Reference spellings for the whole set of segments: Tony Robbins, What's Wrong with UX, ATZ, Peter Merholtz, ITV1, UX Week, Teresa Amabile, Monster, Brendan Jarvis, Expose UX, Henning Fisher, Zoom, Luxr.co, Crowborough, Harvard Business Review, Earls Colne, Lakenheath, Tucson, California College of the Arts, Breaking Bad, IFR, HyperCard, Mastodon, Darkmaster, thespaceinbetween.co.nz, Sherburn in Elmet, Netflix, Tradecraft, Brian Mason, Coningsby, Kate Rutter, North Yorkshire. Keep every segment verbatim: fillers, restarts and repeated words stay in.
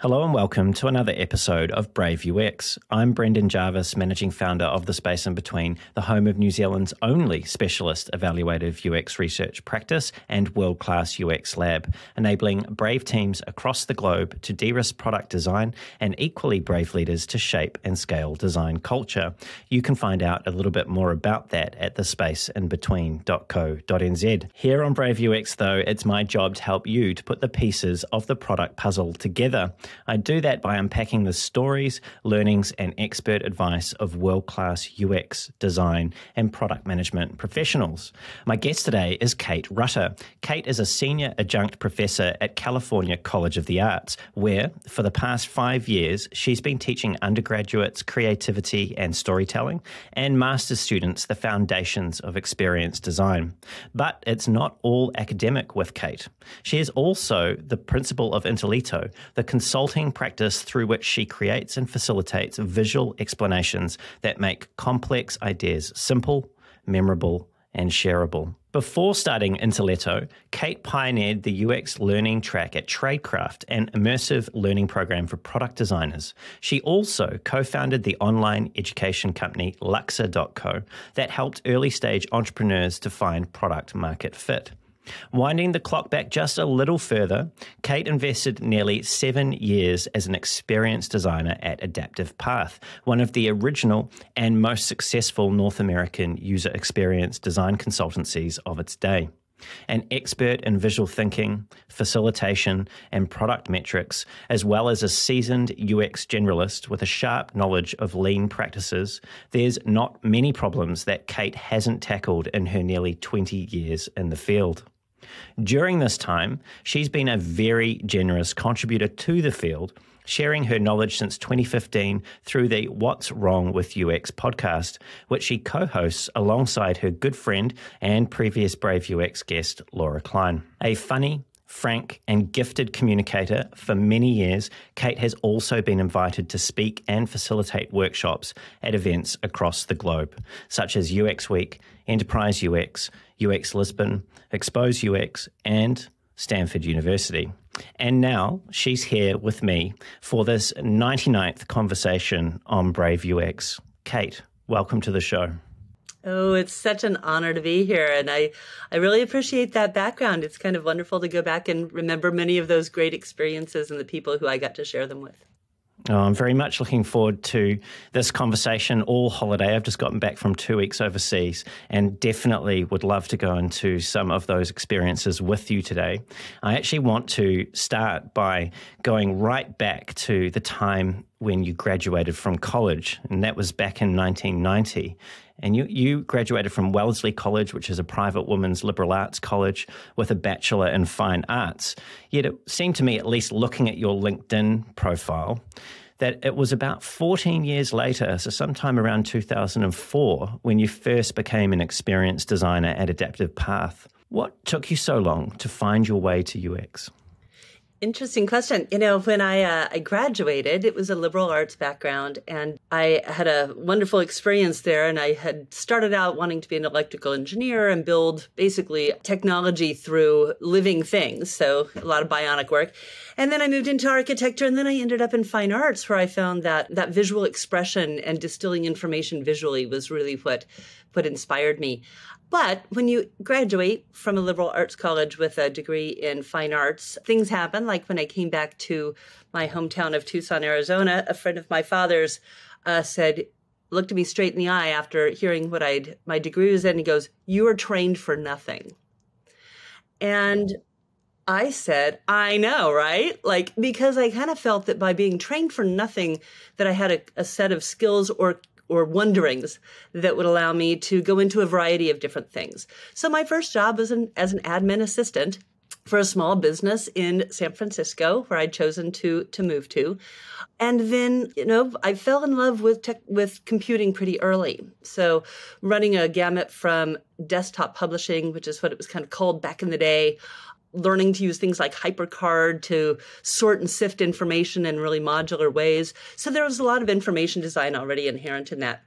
Hello and welcome to another episode of Brave U X. I'm Brendan Jarvis, Managing Founder of The Space In Between, the home of New Zealand's only specialist evaluative U X research practice and world-class U X lab, enabling brave teams across the globe to de-risk product design and equally brave leaders to shape and scale design culture. You can find out a little bit more about that at the space in between dot co dot n z. Here on Brave U X, though, it's my job to help you to put the pieces of the product puzzle together. I do that by unpacking the stories, learnings, and expert advice of world-class U X, design, and product management professionals. My guest today is Kate Rutter. Kate is a senior adjunct professor at California College of the Arts, where, for the past five years, she's been teaching undergraduates creativity and storytelling, and master's students the foundations of experience design. But it's not all academic with Kate. She is also the principal of Intelleto, the consultant consulting practice through which she creates and facilitates visual explanations that make complex ideas simple, memorable, and shareable. Before starting Intelleto, Kate pioneered the U X learning track at Tradecraft, an immersive learning program for product designers. She also co-founded the online education company Luxr dot co that helped early-stage entrepreneurs to find product market fit. Winding the clock back just a little further, Kate invested nearly seven years as an experience designer at Adaptive Path, one of the original and most successful North American user experience design consultancies of its day. An expert in visual thinking, facilitation, and product metrics, as well as a seasoned U X generalist with a sharp knowledge of lean practices, there's not many problems that Kate hasn't tackled in her nearly twenty years in the field. During this time, she's been a very generous contributor to the field, sharing her knowledge since twenty fifteen through the What's Wrong with U X podcast, which she co-hosts alongside her good friend and previous Brave U X guest, Laura Klein. A funny, frank, and gifted communicator for many years, Kate has also been invited to speak and facilitate workshops at events across the globe, such as U X Week, Enterprise U X, U X Lisbon, Expose U X, and Stanford University. And now she's here with me for this ninety-ninth conversation on Brave U X. Kate, welcome to the show. Oh, it's such an honor to be here. And I, I really appreciate that background. It's kind of wonderful to go back and remember many of those great experiences and the people who I got to share them with. Oh, I'm very much looking forward to this conversation all holiday. I've just gotten back from two weeks overseas and definitely would love to go into some of those experiences with you today. I actually want to start by going right back to the time when you graduated from college, and that was back in nineteen ninety. And you, you graduated from Wellesley College, which is a private women's liberal arts college, with a Bachelor in Fine Arts. Yet it seemed to me, at least looking at your LinkedIn profile, that it was about fourteen years later, so sometime around two thousand four, when you first became an experience designer at Adaptive Path. What took you so long to find your way to U X? Interesting question. You know, when I uh, I graduated, it was a liberal arts background, and I had a wonderful experience there. And I had started out wanting to be an electrical engineer and build basically technology through living things. So a lot of bionic work. And then I moved into architecture, and then I ended up in fine arts, where I found that that visual expression and distilling information visually was really what what inspired me. But when you graduate from a liberal arts college with a degree in fine arts, things happen. Like when I came back to my hometown of Tucson, Arizona, a friend of my father's uh, said, looked at me straight in the eye after hearing what I'd, my degree was in, and he goes, "You are trained for nothing." And I said, I know, right? Like, because I kind of felt that by being trained for nothing, that I had a, a set of skills or or wonderings that would allow me to go into a variety of different things. So my first job was an, as an admin assistant for a small business in San Francisco, where I'd chosen to to move to. And then, you know, I fell in love with tech, with computing pretty early. So running a gamut from desktop publishing, which is what it was kind of called back in the day, learning to use things like HyperCard to sort and sift information in really modular ways. So there was a lot of information design already inherent in that.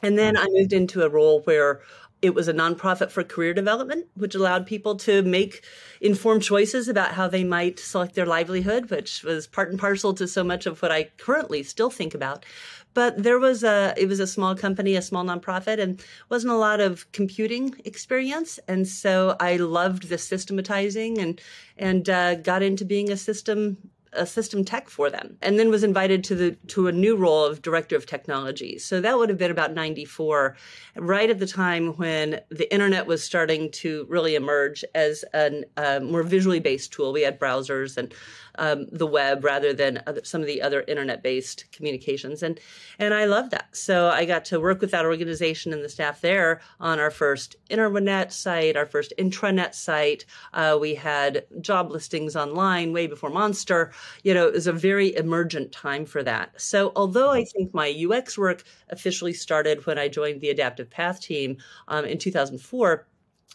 And then I moved into a role where It was a nonprofit for career development, which allowed people to make informed choices about how they might select their livelihood, which was part and parcel to so much of what I currently still think about. But there was a, it was a small company, a small nonprofit, and wasn't a lot of computing experience. And so I loved the systematizing and, and uh, got into being a system a system tech for them, and then was invited to the to a new role of director of technology. So that would have been about ninety-four, right at the time when the internet was starting to really emerge as a uh, more visually based tool. We had browsers and um, the web rather than other, some of the other internet-based communications. And, and I loved that. So I got to work with that organization and the staff there on our first internet site, our first intranet site. Uh, we had job listings online way before Monster. You know, it was a very emergent time for that. So although I think my U X work officially started when I joined the Adaptive Path team um, in two thousand four,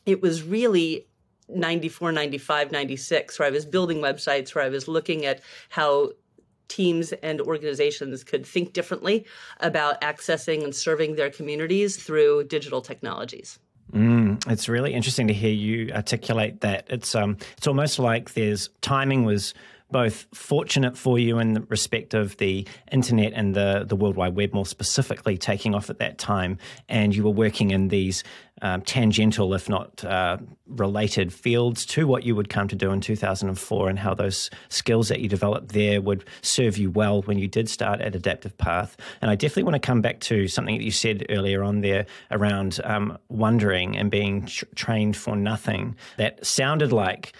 it was really ninety-four, ninety-five, ninety-six, where I was building websites, where I was looking at how teams and organizations could think differently about accessing and serving their communities through digital technologies. Mm, it's really interesting to hear you articulate that. It's um, it's almost like there's timing was both fortunate for you in the respect of the internet and the, the World Wide Web more specifically taking off at that time, and you were working in these um, tangential, if not uh, related fields to what you would come to do in two thousand four, and how those skills that you developed there would serve you well when you did start at Adaptive Path. And I definitely want to come back to something that you said earlier on there around um, wondering and being tr- trained for nothing. That sounded like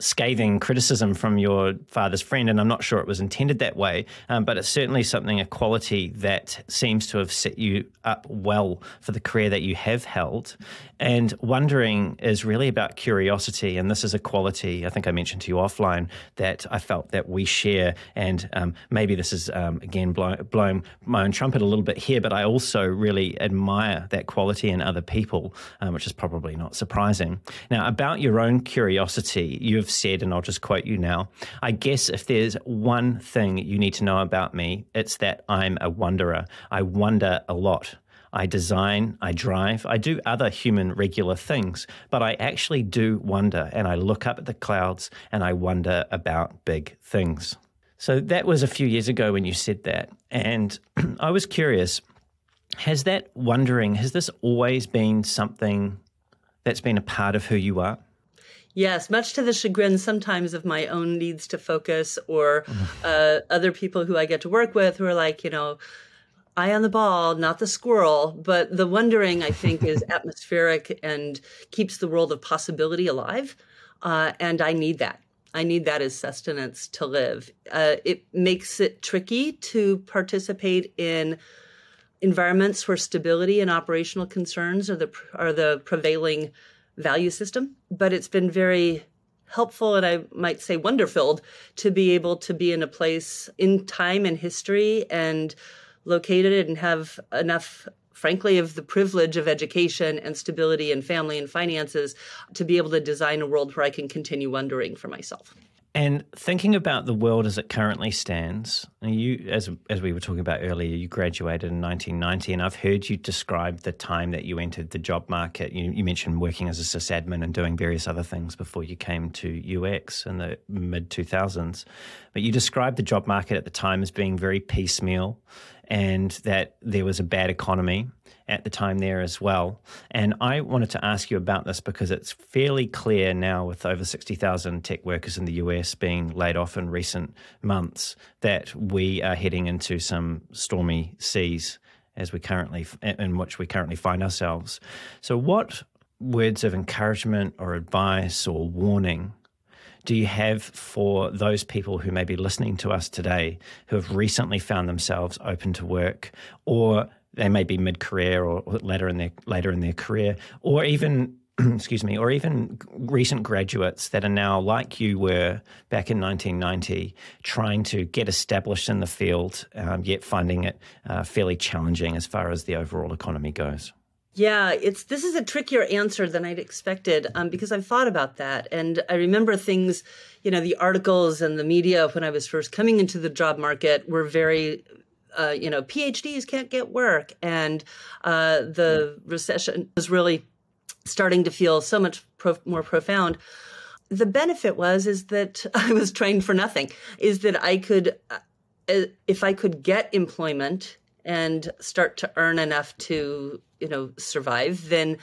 scathing criticism from your father's friend, and I'm not sure it was intended that way, um, but it's certainly something, a quality that seems to have set you up well for the career that you have held. And wondering is really about curiosity, and this is a quality, I think I mentioned to you offline, that I felt that we share. And um, maybe this is, um, again, blow, blowing my own trumpet a little bit here, but I also really admire that quality in other people, um, which is probably not surprising. Now, about your own curiosity, you have said, and I'll just quote you now, "I guess if there's one thing you need to know about me, it's that I'm a wanderer. I wonder a lot. I design, I drive, I do other human regular things, but I actually do wonder, and I look up at the clouds and I wonder about big things." So that was a few years ago when you said that, and I was curious, has that wondering, has this always been something that's been a part of who you are? Yes, much to the chagrin sometimes of my own needs to focus, or uh, other people who I get to work with who are like, you know, eye on the ball, not the squirrel. But the wondering, I think, is atmospheric and keeps the world of possibility alive. Uh, and I need that. I need that as sustenance to live. Uh, it makes it tricky to participate in environments where stability and operational concerns are the are the prevailing value system, but it's been very helpful, and I might say wonder-filled, to be able to be in a place in time and history and located and have enough, frankly, of the privilege of education and stability and family and finances to be able to design a world where I can continue wondering for myself. And thinking about the world as it currently stands, you, as as we were talking about earlier, you graduated in nineteen ninety, and I've heard you describe the time that you entered the job market. You, you mentioned working as a sysadmin and doing various other things before you came to U X in the mid two thousands. But you described the job market at the time as being very piecemeal, and that there was a bad economy at the time there as well. And I wanted to ask you about this because it's fairly clear now, with over sixty thousand tech workers in the U S being laid off in recent months, that we are heading into some stormy seas as we currently in which we currently find ourselves. So what words of encouragement or advice or warning do you have for those people who may be listening to us today who have recently found themselves open to work, or they may be mid-career or later in their later in their career, or even excuse me, or even recent graduates that are now, like you were back in nineteen ninety, trying to get established in the field, um, yet finding it uh, fairly challenging as far as the overall economy goes? Yeah, it's this is a trickier answer than I'd expected, um, because I've thought about that. And I remember things, you know, the articles and the media when I was first coming into the job market were very Uh, you know, P H Ds can't get work, and uh, the recession was really starting to feel so much pro- more profound. The benefit was is that I was trained for nothing, is that I could, uh, if I could get employment and start to earn enough to, you know, survive, then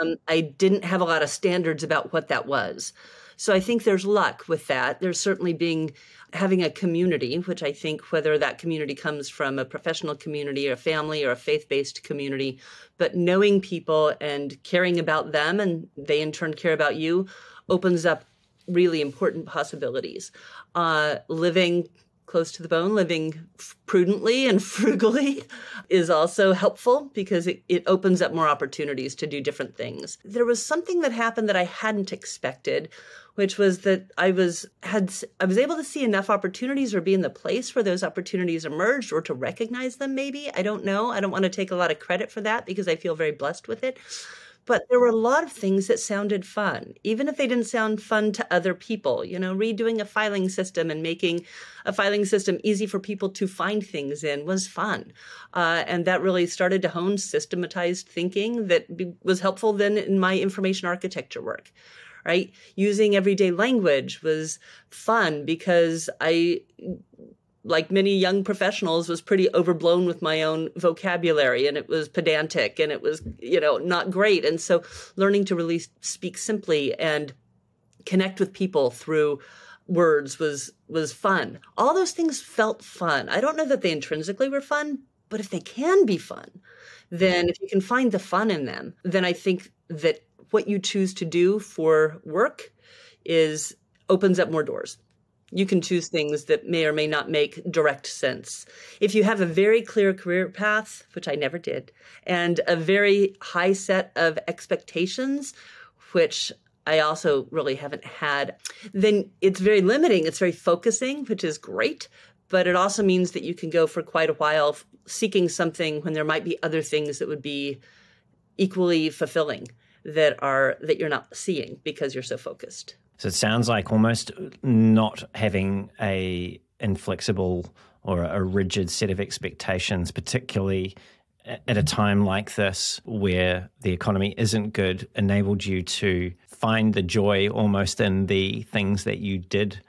um, I didn't have a lot of standards about what that was. So I think there's luck with that. There's certainly being, having a community, which I think whether that community comes from a professional community or a family or a faith-based community, but knowing people and caring about them and they in turn care about you opens up really important possibilities. Uh, living close to the bone, living f- prudently and frugally is also helpful because it, it opens up more opportunities to do different things. There was something that happened that I hadn't expected, which was that I was had I was able to see enough opportunities or be in the place where those opportunities emerged or to recognize them maybe. I don't know. I don't want to take a lot of credit for that because I feel very blessed with it. But there were a lot of things that sounded fun, even if they didn't sound fun to other people, you know, redoing a filing system and making a filing system easy for people to find things in was fun. Uh, and that really started to hone systematized thinking that be- was helpful then in my information architecture work, right? Using everyday language was fun because I... like many young professionals, was pretty overblown with my own vocabulary, and it was pedantic, and it was, you know, not great. And so learning to really speak simply and connect with people through words was was fun. All those things felt fun. I don't know that they intrinsically were fun, but if they can be fun, then if you can find the fun in them, then I think that what you choose to do for work is opens up more doors. You can choose things that may or may not make direct sense. If you have a very clear career path, which I never did, and a very high set of expectations, which I also really haven't had, then it's very limiting. It's very focusing, which is great. But it also means that you can go for quite a while seeking something when there might be other things that would be equally fulfilling that are that you're not seeing because you're so focused. So it sounds like almost not having a inflexible or a rigid set of expectations, particularly at a time like this where the economy isn't good, enabled you to find the joy almost in the things that you did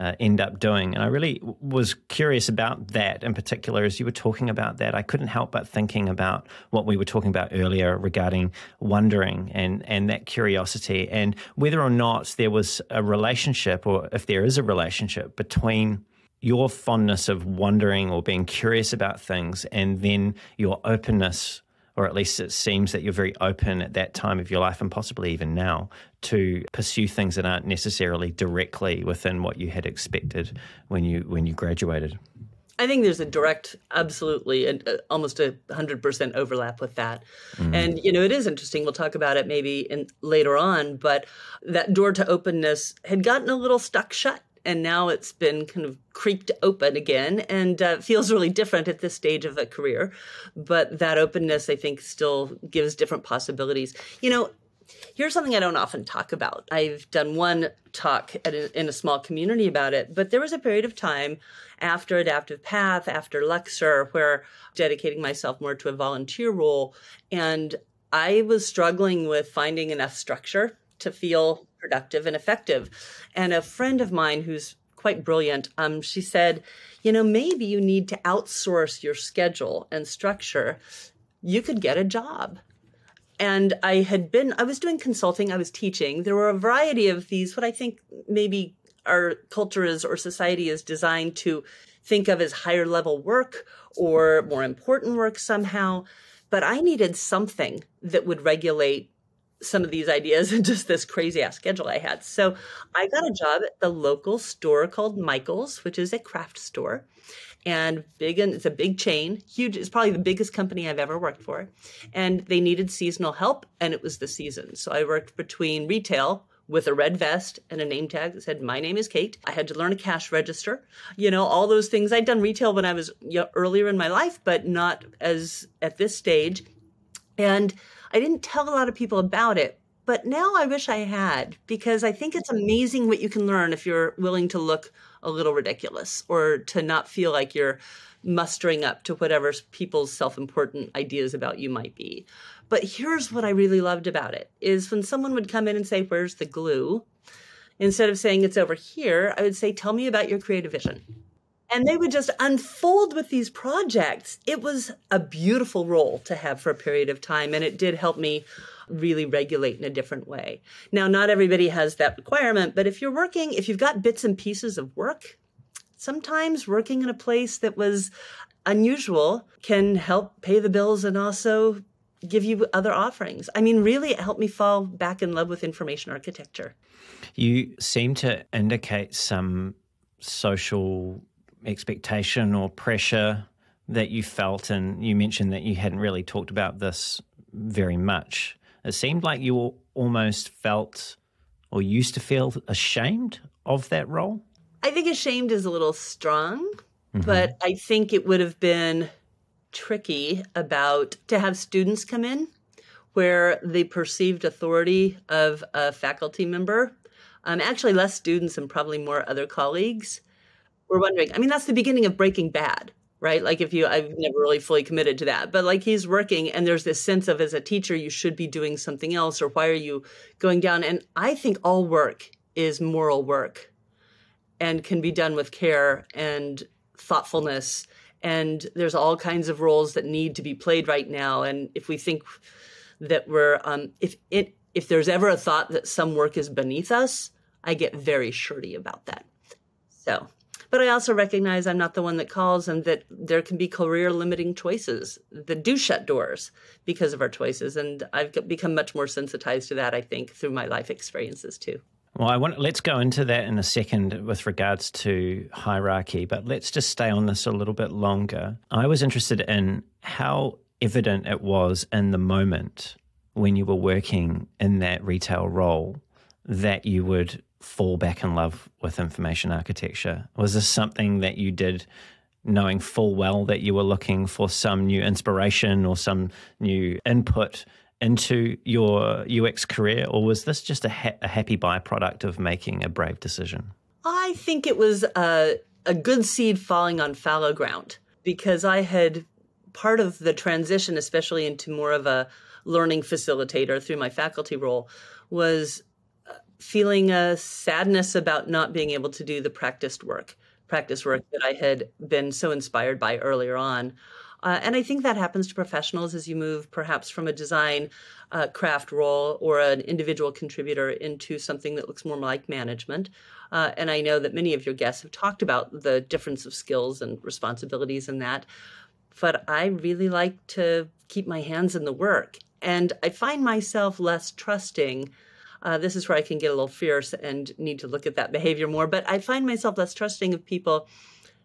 uh, end up doing. And I really was curious about that in particular. As you were talking about that, I couldn't help but thinking about what we were talking about earlier regarding wondering and, and that curiosity and whether or not there was a relationship, or if there is a relationship, between your fondness of wondering or being curious about things and then your openness, or at least it seems that you're very open at that time of your life and possibly even now to pursue things that aren't necessarily directly within what you had expected when you when you graduated. I think there's a direct, absolutely, and uh, almost a one hundred percent overlap with that. Mm. And, you know, it is interesting. We'll talk about it maybe in, later on, but that door to openness had gotten a little stuck shut. And now it's been kind of creaked open again and uh, feels really different at this stage of a career. But that openness, I think, still gives different possibilities. You know, here's something I don't often talk about. I've done one talk at a, in a small community about it, but there was a period of time after Adaptive Path, after Luxr, where I'm dedicating myself more to a volunteer role. And I was struggling with finding enough structure to feel productive and effective. And a friend of mine who's quite brilliant, um, she said, you know, maybe you need to outsource your schedule and structure. You could get a job. And I had been, I was doing consulting, I was teaching. There were a variety of these, what I think maybe our culture is or society is designed to think of as higher level work or more important work somehow. But I needed something that would regulate some of these ideas and just this crazy ass schedule I had. So I got a job at the local store called Michael's, which is a craft store and big, and it's a big chain, huge. It's probably the biggest company I've ever worked for. And they needed seasonal help, and it was the season. So I worked between retail with a red vest and a name tag that said, my name is Kate. I had to learn a cash register, you know, all those things. I'd done retail when I was earlier in my life, but not as at this stage. And I didn't tell a lot of people about it, but now I wish I had, because I think it's amazing what you can learn if you're willing to look a little ridiculous, or to not feel like you're mustering up to whatever people's self-important ideas about you might be. But here's what I really loved about it, is when someone would come in and say, where's the glue? Instead of saying it's over here, I would say, tell me about your creative vision. And they would just unfold with these projects. It was a beautiful role to have for a period of time, and it did help me really regulate in a different way. Now, not everybody has that requirement, but if you're working, if you've got bits and pieces of work, sometimes working in a place that was unusual can help pay the bills and also give you other offerings. I mean, really, it helped me fall back in love with information architecture. You seem to indicate some social expectation or pressure that you felt, and you mentioned that you hadn't really talked about this very much. It seemed like you almost felt or used to feel ashamed of that role. I think ashamed is a little strong, mm-hmm. but I think it would have been tricky about to have students come in where the perceived authority of a faculty member, um, actually less students and probably more other colleagues, were wondering. I mean, that's the beginning of Breaking Bad, right? Like if you, I've never really fully committed to that, but like he's working and there's this sense of as a teacher, you should be doing something else, or why are you going down? And I think all work is moral work and can be done with care and thoughtfulness. And there's all kinds of roles that need to be played right now. And if we think that we're, um, if it, if there's ever a thought that some work is beneath us, I get very shirty about that. So, but I also recognize I'm not the one that calls, and that there can be career limiting choices that do shut doors because of our choices. And I've become much more sensitized to that, I think, through my life experiences too. Well, I want, let's go into that in a second with regards to hierarchy, but let's just stay on this a little bit longer. I was interested in how evident it was in the moment when you were working in that retail role that you would fall back in love with information architecture. Was this something that you did knowing full well that you were looking for some new inspiration or some new input into your U X career, or was this just a, ha a happy byproduct of making a brave decision? I think it was a, a good seed falling on fallow ground, because I had part of the transition, especially into more of a learning facilitator through my faculty role, was feeling a sadness about not being able to do the practiced work, practice work that I had been so inspired by earlier on. Uh, and I think that happens to professionals as you move perhaps from a design uh, craft role or an individual contributor into something that looks more like management. Uh, and I know that many of your guests have talked about the difference of skills and responsibilities in that. But I really like to keep my hands in the work. And I find myself less trusting. Uh, this is where I can get a little fierce and need to look at that behavior more. But I find myself less trusting of people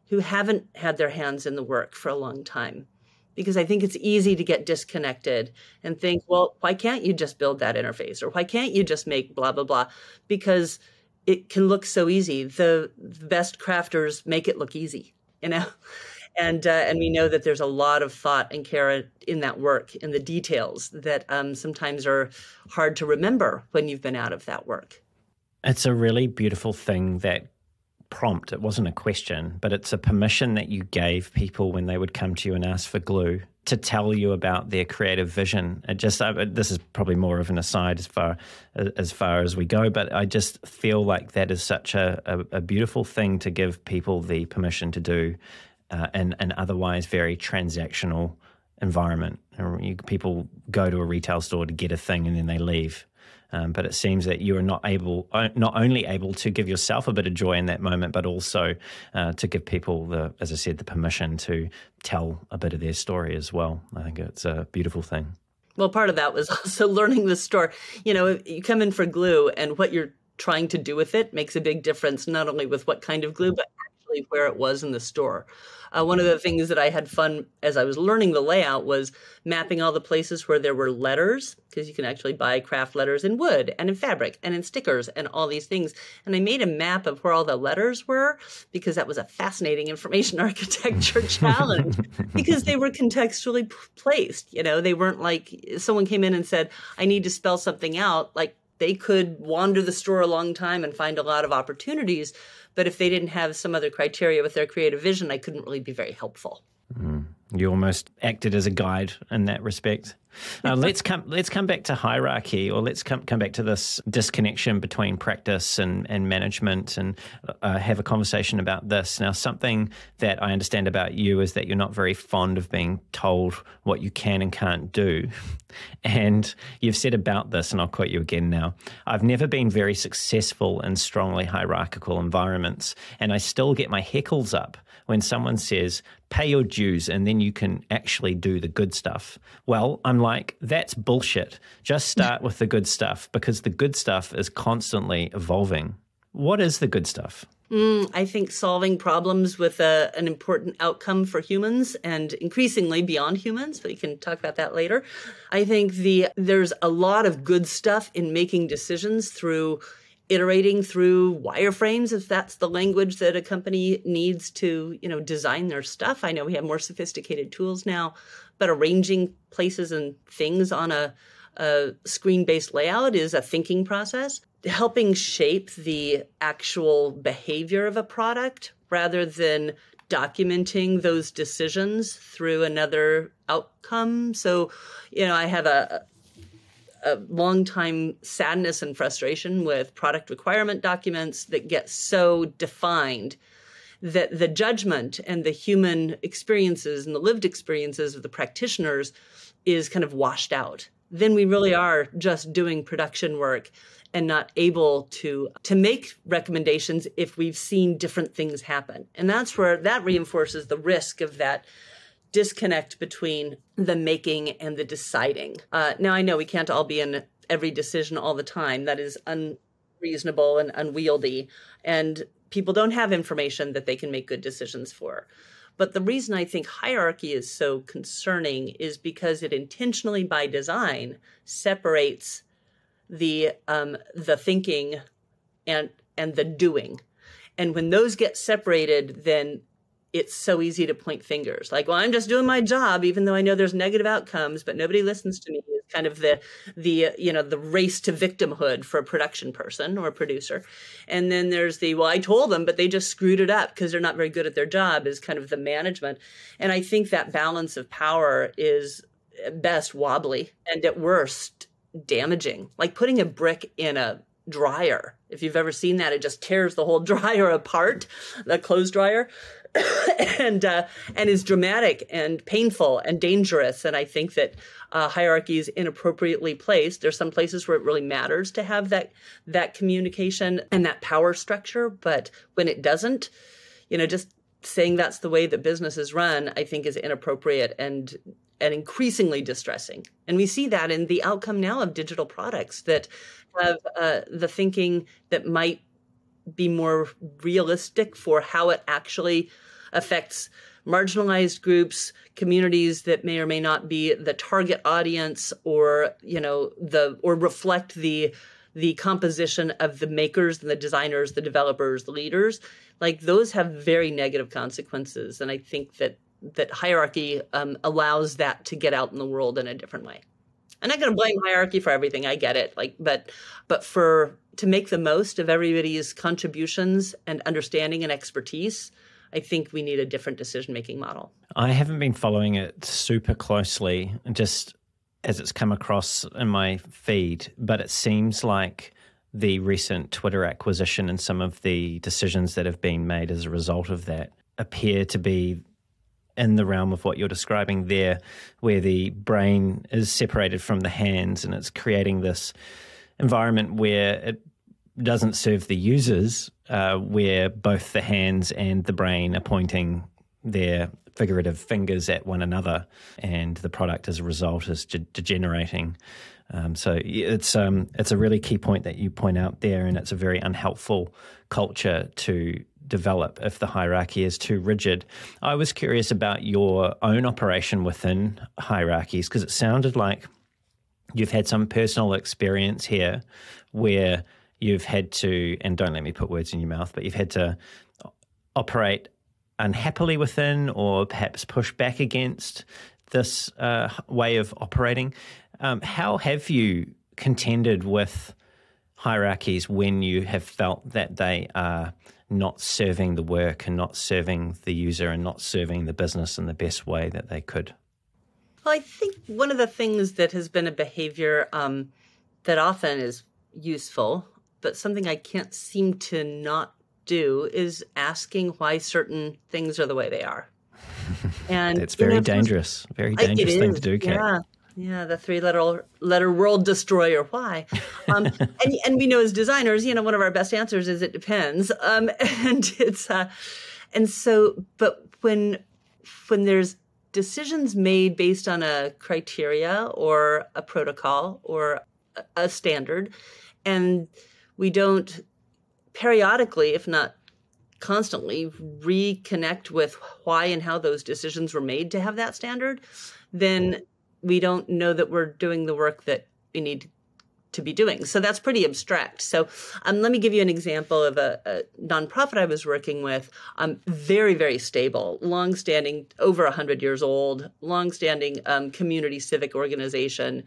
who haven't had their hands in the work for a long time, because I think it's easy to get disconnected and think, well, why can't you just build that interface? Or why can't you just make blah, blah, blah? Because it can look so easy. The, the best crafters make it look easy, you know? And, uh, and we know that there's a lot of thought and care in that work, in the details that um, sometimes are hard to remember when you've been out of that work. It's a really beautiful thing, that prompt. It wasn't a question, but it's a permission that you gave people when they would come to you and ask for glue to tell you about their creative vision. It just, I, this is probably more of an aside as far as far as we go, but I just feel like that is such a, a, a beautiful thing to give people the permission to do uh, in an otherwise very transactional environment. You, people go to a retail store to get a thing and then they leave. Um, but it seems that you are not able, not only able to give yourself a bit of joy in that moment, but also uh, to give people the, as I said, the permission to tell a bit of their story as well. I think it's a beautiful thing. Well, part of that was also learning the store. You know, you come in for glue, and what you're trying to do with it makes a big difference, not only with what kind of glue, but actually where it was in the store. Uh, one of the things that I had fun as I was learning the layout was mapping all the places where there were letters, because you can actually buy craft letters in wood and in fabric and in stickers and all these things. And I made a map of where all the letters were, because that was a fascinating information architecture challenge, because they were contextually placed. You know, they weren't like someone came in and said, I need to spell something out. Like, they could wander the store a long time and find a lot of opportunities, But if they didn't have some other criteria with their creative vision, I couldn't really be very helpful. Mm. You almost acted as a guide in that respect. Now, let's come let's come back to hierarchy, or let's come come back to this disconnection between practice and, and management, and uh, have a conversation about this. Now, something that I understand about you is that you're not very fond of being told what you can and can't do. And you've said about this, and I'll quote you again now, "I've never been very successful in strongly hierarchical environments, and I still get my hackles up when someone says, pay your dues and then you can actually do the good stuff. Well, I'm like, that's bullshit. Just start with the good stuff, because the good stuff is constantly evolving." What is the good stuff? Mm, I think solving problems with a, an important outcome for humans, and increasingly beyond humans, but we can talk about that later. I think the there's a lot of good stuff in making decisions through iterating through wireframes, if that's the language that a company needs to, you know, design their stuff. I know we have more sophisticated tools now, but arranging places and things on a, a screen-based layout is a thinking process. Helping shape the actual behavior of a product rather than documenting those decisions through another outcome. So, you know, I have a a long time sadness and frustration with product requirement documents that get so defined that the judgment and the human experiences and the lived experiences of the practitioners is kind of washed out. Then we really are just doing production work and not able to, to make recommendations if we've seen different things happen. And that's where that reinforces the risk of that disconnect between the making and the deciding. Uh, now, I know we can't all be in every decision all the time. That is unreasonable and unwieldy. And people don't have information that they can make good decisions for. But the reason I think hierarchy is so concerning is because it intentionally, by design, separates the um, the thinking and and the doing. And when those get separated, then it's so easy to point fingers. Like, well, I'm just doing my job, even though I know there's negative outcomes, but nobody listens to me. It's kind of the, the you know, the race to victimhood for a production person or a producer. And then there's the, well, I told them, but they just screwed it up because they're not very good at their job, is kind of the management. And I think that balance of power is at best wobbly and at worst damaging. Like putting a brick in a dryer. If you've ever seen that, it just tears the whole dryer apart, the clothes dryer. and uh, and is dramatic and painful and dangerous. And I think that uh, hierarchy is inappropriately placed. There's some places where it really matters to have that that communication and that power structure. But when it doesn't, you know, just saying that's the way that business is run, I think is inappropriate and and increasingly distressing. And we see that in the outcome now of digital products that have uh, the thinking that might be more realistic for how it actually affects marginalized groups, communities that may or may not be the target audience, or, you know, the, or reflect the, the composition of the makers and the designers, the developers, the leaders. Like those have very negative consequences. And I think that, that hierarchy um, allows that to get out in the world in a different way. I'm not going to blame hierarchy for everything. I get it. Like, but, but for, to make the most of everybody's contributions and understanding and expertise, I think we need a different decision-making model. I haven't been following it super closely, just as it's come across in my feed, but it seems like the recent Twitter acquisition and some of the decisions that have been made as a result of that appear to be in the realm of what you're describing there, where the brain is separated from the hands and it's creating this environment where it doesn't serve the users, uh, where both the hands and the brain are pointing their figurative fingers at one another, and the product as a result is de- degenerating. Um, so it's um, it's a really key point that you point out there, and it's a very unhelpful culture to develop if the hierarchy is too rigid. I was curious about your own operation within hierarchies, because it sounded like you've had some personal experience here where you've had to, and don't let me put words in your mouth, but you've had to operate unhappily within, or perhaps push back against this uh, way of operating. Um, how have you contended with hierarchies when you have felt that they are not serving the work and not serving the user and not serving the business in the best way that they could? Well, I think one of the things that has been a behavior um, that often is useful, but something I can't seem to not do is asking why certain things are the way they are. And it's very you know, dangerous, very dangerous thing is. to do, Kate. Yeah. Yeah, the three-letter letter world destroyer. Why? Um, and and we know as designers, you know, one of our best answers is it depends. Um, and it's uh, and so, but when when there's decisions made based on a criteria or a protocol or a, a standard, and we don't periodically, if not constantly, reconnect with why and how those decisions were made to have that standard, then we don't know that we're doing the work that we need to be doing. So that's pretty abstract. So um, let me give you an example of a, a nonprofit I was working with, um, very, very stable, longstanding, over one hundred years old, longstanding um, community civic organization,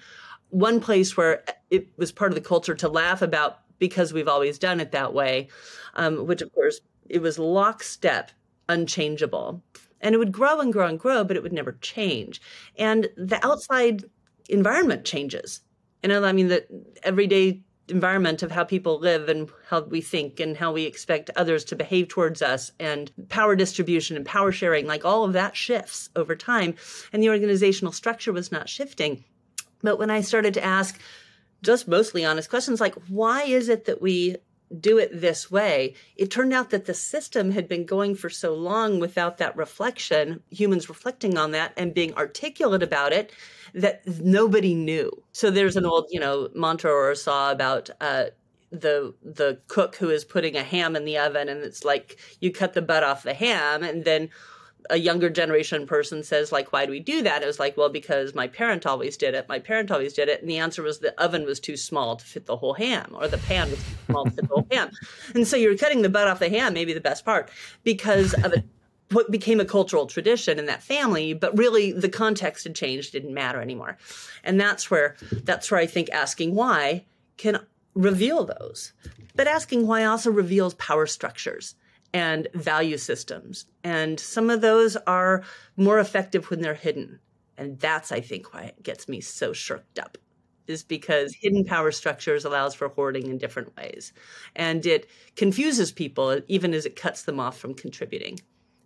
one place where it was part of the culture to laugh about because we've always done it that way, um, which, of course, it was lockstep, unchangeable. And it would grow and grow and grow, but it would never change. And the outside environment changes. You know, I mean, the everyday environment of how people live and how we think and how we expect others to behave towards us and power distribution and power sharing, like all of that shifts over time. And the organizational structure was not shifting. But when I started to ask just mostly honest questions like, why is it that we do it this way, it turned out that the system had been going for so long without that reflection, humans reflecting on that and being articulate about it, that nobody knew. So there's an old, you know, mantra or saw about uh, the the cook who is putting a ham in the oven, and it's like you cut the butt off the ham, and then a younger generation person says, like, why do we do that? It was like, well, because my parent always did it. My parent always did it. And the answer was the oven was too small to fit the whole ham, or the pan was too small to fit the whole ham. And so you're cutting the butt off the ham, maybe the best part, because of it, what became a cultural tradition in that family. But really, the context had changed, didn't matter anymore. And that's where that's where I think asking why can reveal those. But asking why also reveals power structures and value systems. And some of those are more effective when they're hidden. And that's, I think, why it gets me so shirked up, is because hidden power structures allows for hoarding in different ways. And it confuses people even as it cuts them off from contributing.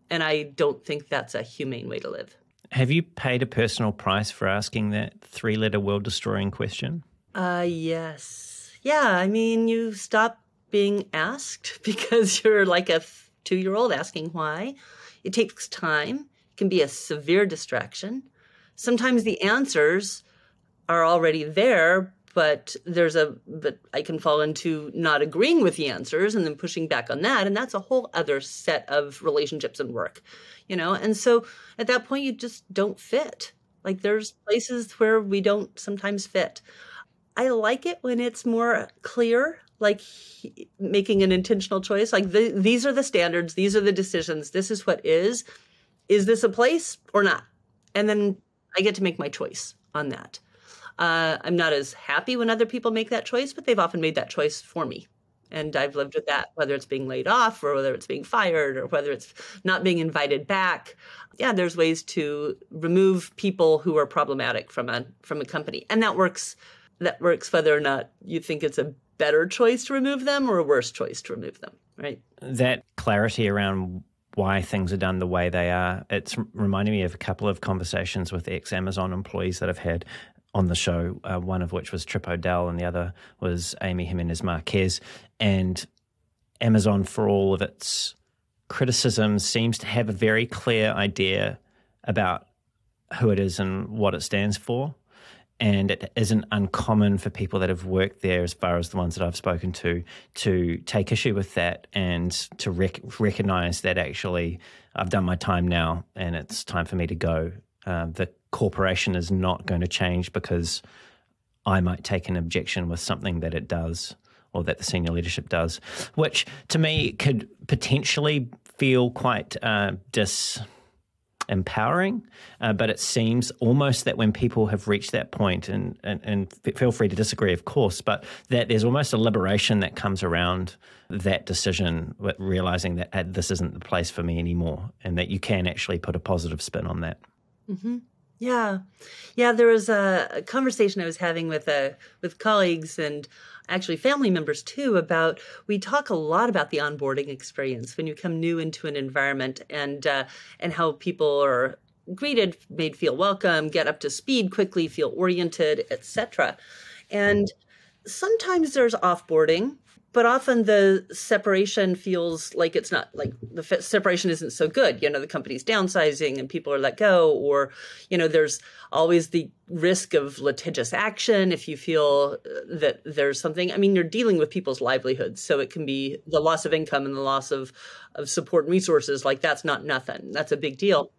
And I don't think that's a humane way to live. Have you paid a personal price for asking that three-letter world-destroying question? Uh, yes. Yeah, I mean, you stop being asked because you're like a two-year-old asking why. It takes time. It can be a severe distraction. Sometimes the answers are already there, but there's a but I can fall into not agreeing with the answers and then pushing back on that, and that's a whole other set of relationships and work, you know. And so at that point you just don't fit. Like there's places where we don't sometimes fit. I like it when it's more clear, like he, making an intentional choice, like the, these are the standards, these are the decisions, this is what is, is this a place or not? And then I get to make my choice on that. Uh, I'm not as happy when other people make that choice, but they've often made that choice for me. And I've lived with that, whether it's being laid off or whether it's being fired or whether it's not being invited back. Yeah, there's ways to remove people who are problematic from a from a company. And that works, that works whether or not you think it's a better choice to remove them or a worse choice to remove them, right? That clarity around why things are done the way they are, it's reminding me of a couple of conversations with ex-Amazon employees that I've had on the show, uh, one of which was Trip O'Dell and the other was Amy Jimenez-Marquez. And Amazon, for all of its criticism, seems to have a very clear idea about who it is and what it stands for. And it isn't uncommon for people that have worked there, as far as the ones that I've spoken to, to take issue with that and to rec- recognize that actually I've done my time now and it's time for me to go. Uh, the corporation is not going to change because I might take an objection with something that it does or that the senior leadership does, which to me could potentially feel quite uh, dis... empowering, uh, but it seems almost that when people have reached that point, and, and, and feel free to disagree, of course, but that there's almost a liberation that comes around that decision, realizing that uh, this isn't the place for me anymore, and that you can actually put a positive spin on that. Mm-hmm. Yeah. Yeah, there was a, a conversation I was having with uh, with colleagues and actually family members too about, we talk a lot about the onboarding experience when you come new into an environment, and uh, and how people are greeted, made feel welcome, get up to speed quickly, feel oriented, et cetera. And sometimes there's offboarding, but often the separation feels like it's not, like the separation isn't so good. You know, the company's downsizing and people are let go, or, you know, there's always the risk of litigious action if you feel that there's something. I mean, you're dealing with people's livelihoods, so it can be the loss of income and the loss of, of support and resources. Like, that's not nothing. That's a big deal.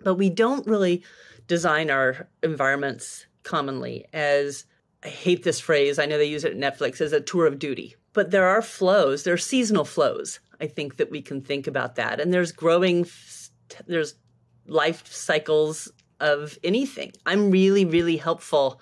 But we don't really design our environments commonly as, I hate this phrase, I know they use it at Netflix, as a tour of duty. But there are flows, there are seasonal flows, I think, that we can think about that. And there's growing, there's life cycles of anything. I'm really, really helpful.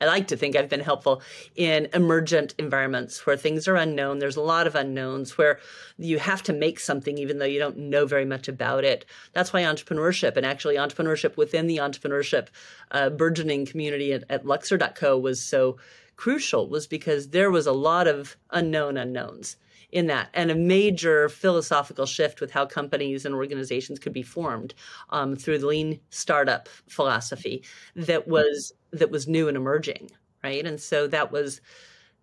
I like to think I've been helpful in emergent environments where things are unknown. There's a lot of unknowns where you have to make something even though you don't know very much about it. That's why entrepreneurship, and actually entrepreneurship within the entrepreneurship uh, burgeoning community at, at Luxr dot co was so crucial, was because there was a lot of unknown unknowns in that, and a major philosophical shift with how companies and organizations could be formed um, through the lean startup philosophy that was that was new and emerging, right? And so that was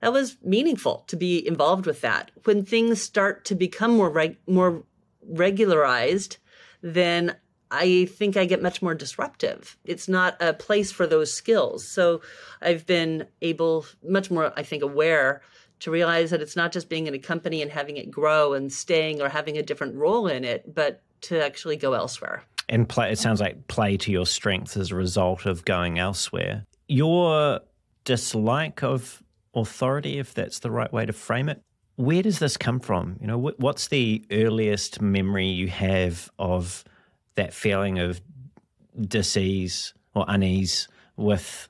that was meaningful to be involved with that. When things start to become more reg- more regularized, then I think I get much more disruptive. It's not a place for those skills. So I've been able, much more, I think, aware to realize that it's not just being in a company and having it grow and staying or having a different role in it, but to actually go elsewhere. And play, it sounds like play to your strengths as a result of going elsewhere. Your dislike of authority, if that's the right way to frame it, where does this come from? You know, what's the earliest memory you have of that feeling of dis-ease or unease with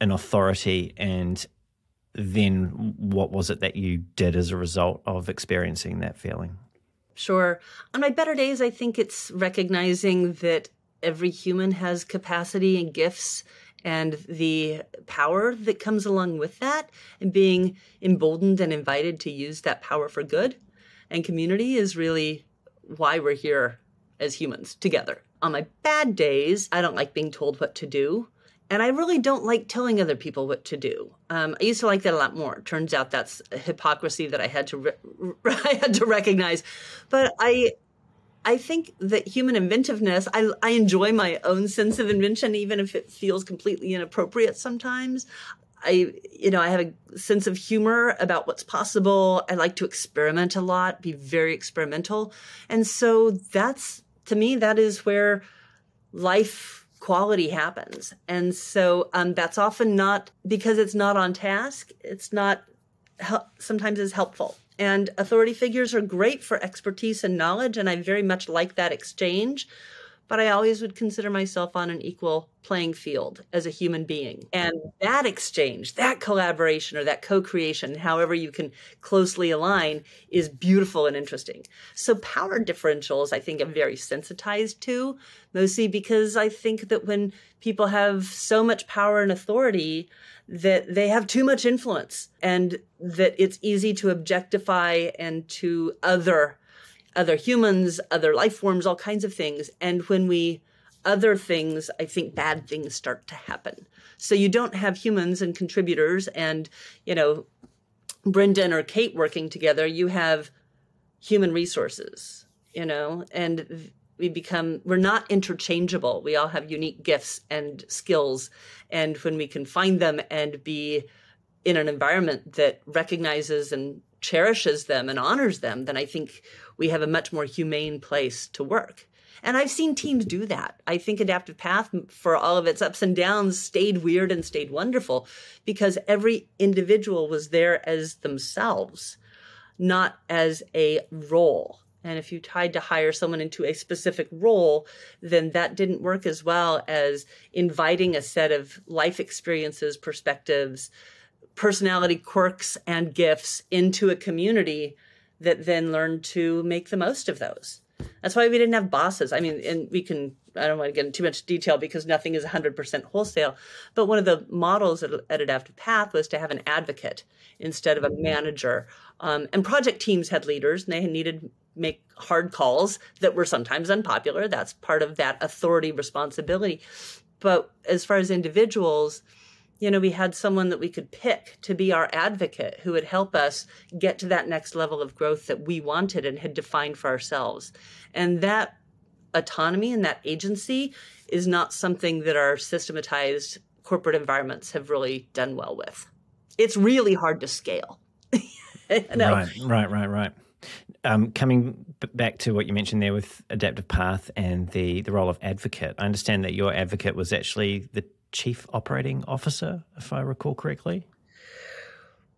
an authority, and then what was it that you did as a result of experiencing that feeling? Sure. On my better days, I think it's recognizing that every human has capacity and gifts and the power that comes along with that, and being emboldened and invited to use that power for good and community is really why we're here as humans together. On my bad days, I don't like being told what to do. And I really don't like telling other people what to do. Um, I used to like that a lot more. Turns out that's a hypocrisy that I had to re- I had to recognize. But I I think that human inventiveness, I, I enjoy my own sense of invention, even if it feels completely inappropriate sometimes. I, you know, I have a sense of humor about what's possible. I like to experiment a lot, be very experimental. And so that's, to me, that is where life quality happens. And so um, that's often not, because it's not on task, it's not, sometimes is helpful. And authority figures are great for expertise and knowledge, and I very much like that exchange. But I always would consider myself on an equal playing field as a human being. And that exchange, that collaboration or that co-creation, however you can closely align, is beautiful and interesting. So power differentials, I think I'm very sensitized to, mostly because I think that when people have so much power and authority, that they have too much influence, and that it's easy to objectify and to other other humans, other life forms, all kinds of things. And when we other things, I think bad things start to happen. So you don't have humans and contributors and, you know, Brendan or Kate working together. You have human resources, you know, and we become, we're not interchangeable. We all have unique gifts and skills. And when we can find them and be in an environment that recognizes and cherishes them and honors them, then I think we have a much more humane place to work. And I've seen teams do that. I think Adaptive Path, for all of its ups and downs, stayed weird and stayed wonderful because every individual was there as themselves, not as a role. And if you tried to hire someone into a specific role, then that didn't work as well as inviting a set of life experiences, perspectives, personality quirks, and gifts into a community that then learned to make the most of those. That's why we didn't have bosses. I mean, and we can, I don't want to get into too much detail because nothing is one hundred percent wholesale. But one of the models at, at Adaptive Path was to have an advocate instead of a manager. Um, and project teams had leaders, and they needed to make hard calls that were sometimes unpopular. That's part of that authority responsibility. But as far as individuals, you know, we had someone that we could pick to be our advocate who would help us get to that next level of growth that we wanted and had defined for ourselves. And that autonomy and that agency is not something that our systematized corporate environments have really done well with. It's really hard to scale. You know? Right, right, right, right. Um, coming back to what you mentioned there with Adaptive Path and the, the role of advocate, I understand that your advocate was actually the Chief Operating Officer, if I recall correctly?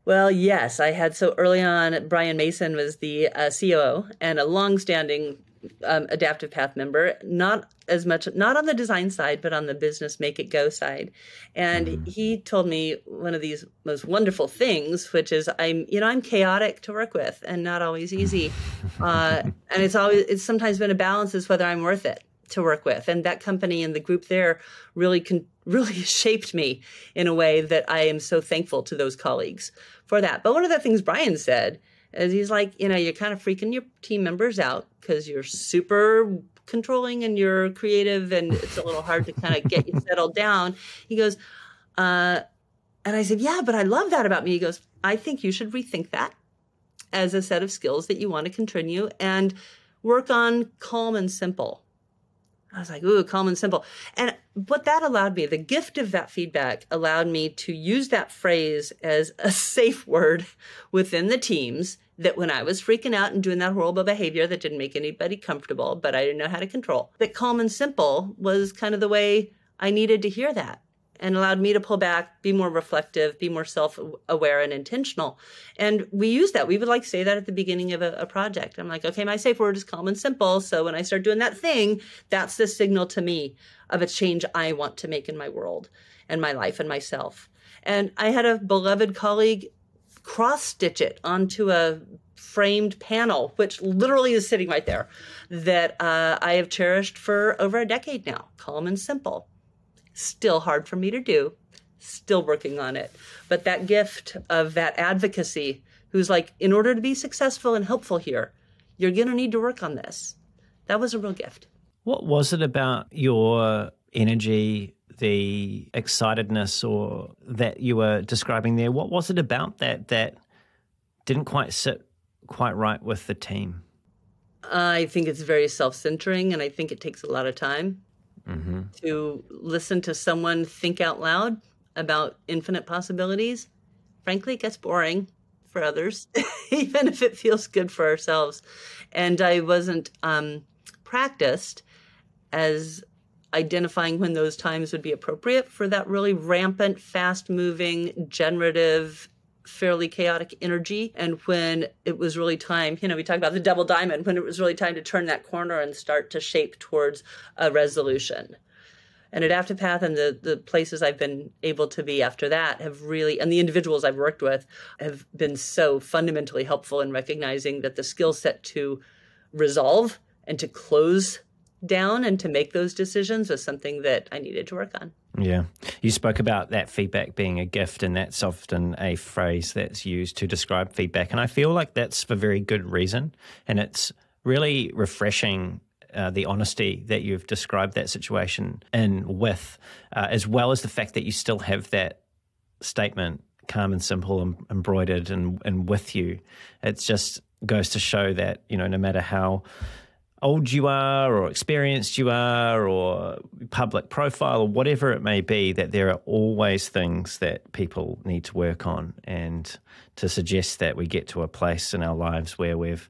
Well, yes, I had. So early on, Brian Mason was the uh, C O O and a longstanding um, Adaptive Path member, not as much, not on the design side, but on the business make it go side. And mm. he told me one of these most wonderful things, which is I'm, you know, I'm chaotic to work with and not always easy. uh, and it's always, it's sometimes been a balance as whether I'm worth it to work with. And that company and the group there really can really shaped me in a way that I am so thankful to those colleagues for that. But one of the things Brian said is he's like, you know, you're kind of freaking your team members out because you're super controlling and you're creative and it's a little hard to kind of get you settled down. He goes, uh, and I said, yeah, but I love that about me. He goes, I think you should rethink that as a set of skills that you want to continue and work on calm and simple. I was like, ooh, calm and simple. And what that allowed me, the gift of that feedback allowed me to use that phrase as a safe word within the teams that when I was freaking out and doing that horrible behavior that didn't make anybody comfortable, but I didn't know how to control, that calm and simple was kind of the way I needed to hear that and allowed me to pull back, be more reflective, be more self-aware and intentional. And we use that. We would like say that at the beginning of a, a project. I'm like, okay, my safe word is calm and simple. So when I start doing that thing, that's the signal to me of a change I want to make in my world and my life and myself. And I had a beloved colleague cross-stitch it onto a framed panel, which literally is sitting right there, that uh, I have cherished for over a decade now, calm and simple. Still hard for me to do, still working on it. But that gift of that advocacy who's like, in order to be successful and helpful here, you're going to need to work on this. That was a real gift. What was it about your energy, the excitedness or that you were describing there? What was it about that that didn't quite sit quite right with the team? I think it's very self-centering and I think it takes a lot of time. Mm-hmm. To listen to someone think out loud about infinite possibilities, frankly, it gets boring for others, even if it feels good for ourselves. And I wasn't um, practiced as identifying when those times would be appropriate for that really rampant, fast-moving, generative, fairly chaotic energy. And when it was really time, you know, we talk about the double diamond, when it was really time to turn that corner and start to shape towards a resolution. And Adaptive Path and the, the places I've been able to be after that have really, and the individuals I've worked with have been so fundamentally helpful in recognizing that the skill set to resolve and to close down and to make those decisions was something that I needed to work on. Yeah. You spoke about that feedback being a gift, and that's often a phrase that's used to describe feedback. And I feel like that's for very good reason. And it's really refreshing uh, the honesty that you've described that situation in with, uh, as well as the fact that you still have that statement, calm and simple, and embroidered and, and with you. It just goes to show that, you know, no matter how old you are or experienced you are or public profile or whatever it may be, that there are always things that people need to work on. And to suggest that we get to a place in our lives where we've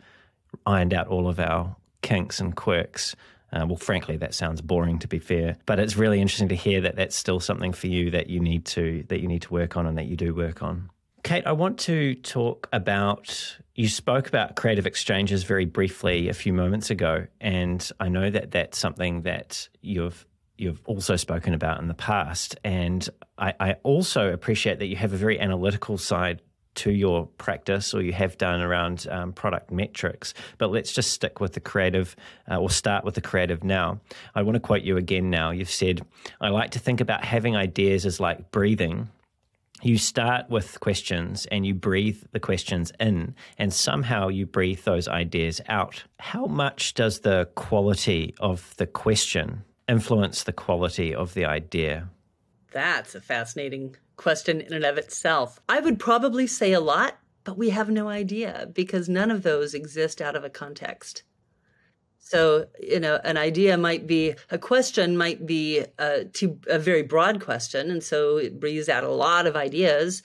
ironed out all of our kinks and quirks, uh, well, frankly, that sounds boring to be fair, but it's really interesting to hear that that's still something for you that you need to, that you need to work on and that you do work on. Kate, I want to talk about, you spoke about creative exchanges very briefly a few moments ago, and I know that that's something that you've you've also spoken about in the past. And I, I also appreciate that you have a very analytical side to your practice, or you have done around um, product metrics. But let's just stick with the creative uh, or start with the creative now. I want to quote you again now. You've said, "I like to think about having ideas as like breathing. You start with questions and you breathe the questions in, and somehow you breathe those ideas out." How much does the quality of the question influence the quality of the idea? That's a fascinating question in and of itself. I would probably say a lot, but we have no idea because none of those exist out of a context. So, you know, an idea might be, a question might be a, to, a very broad question, and so it breathes out a lot of ideas,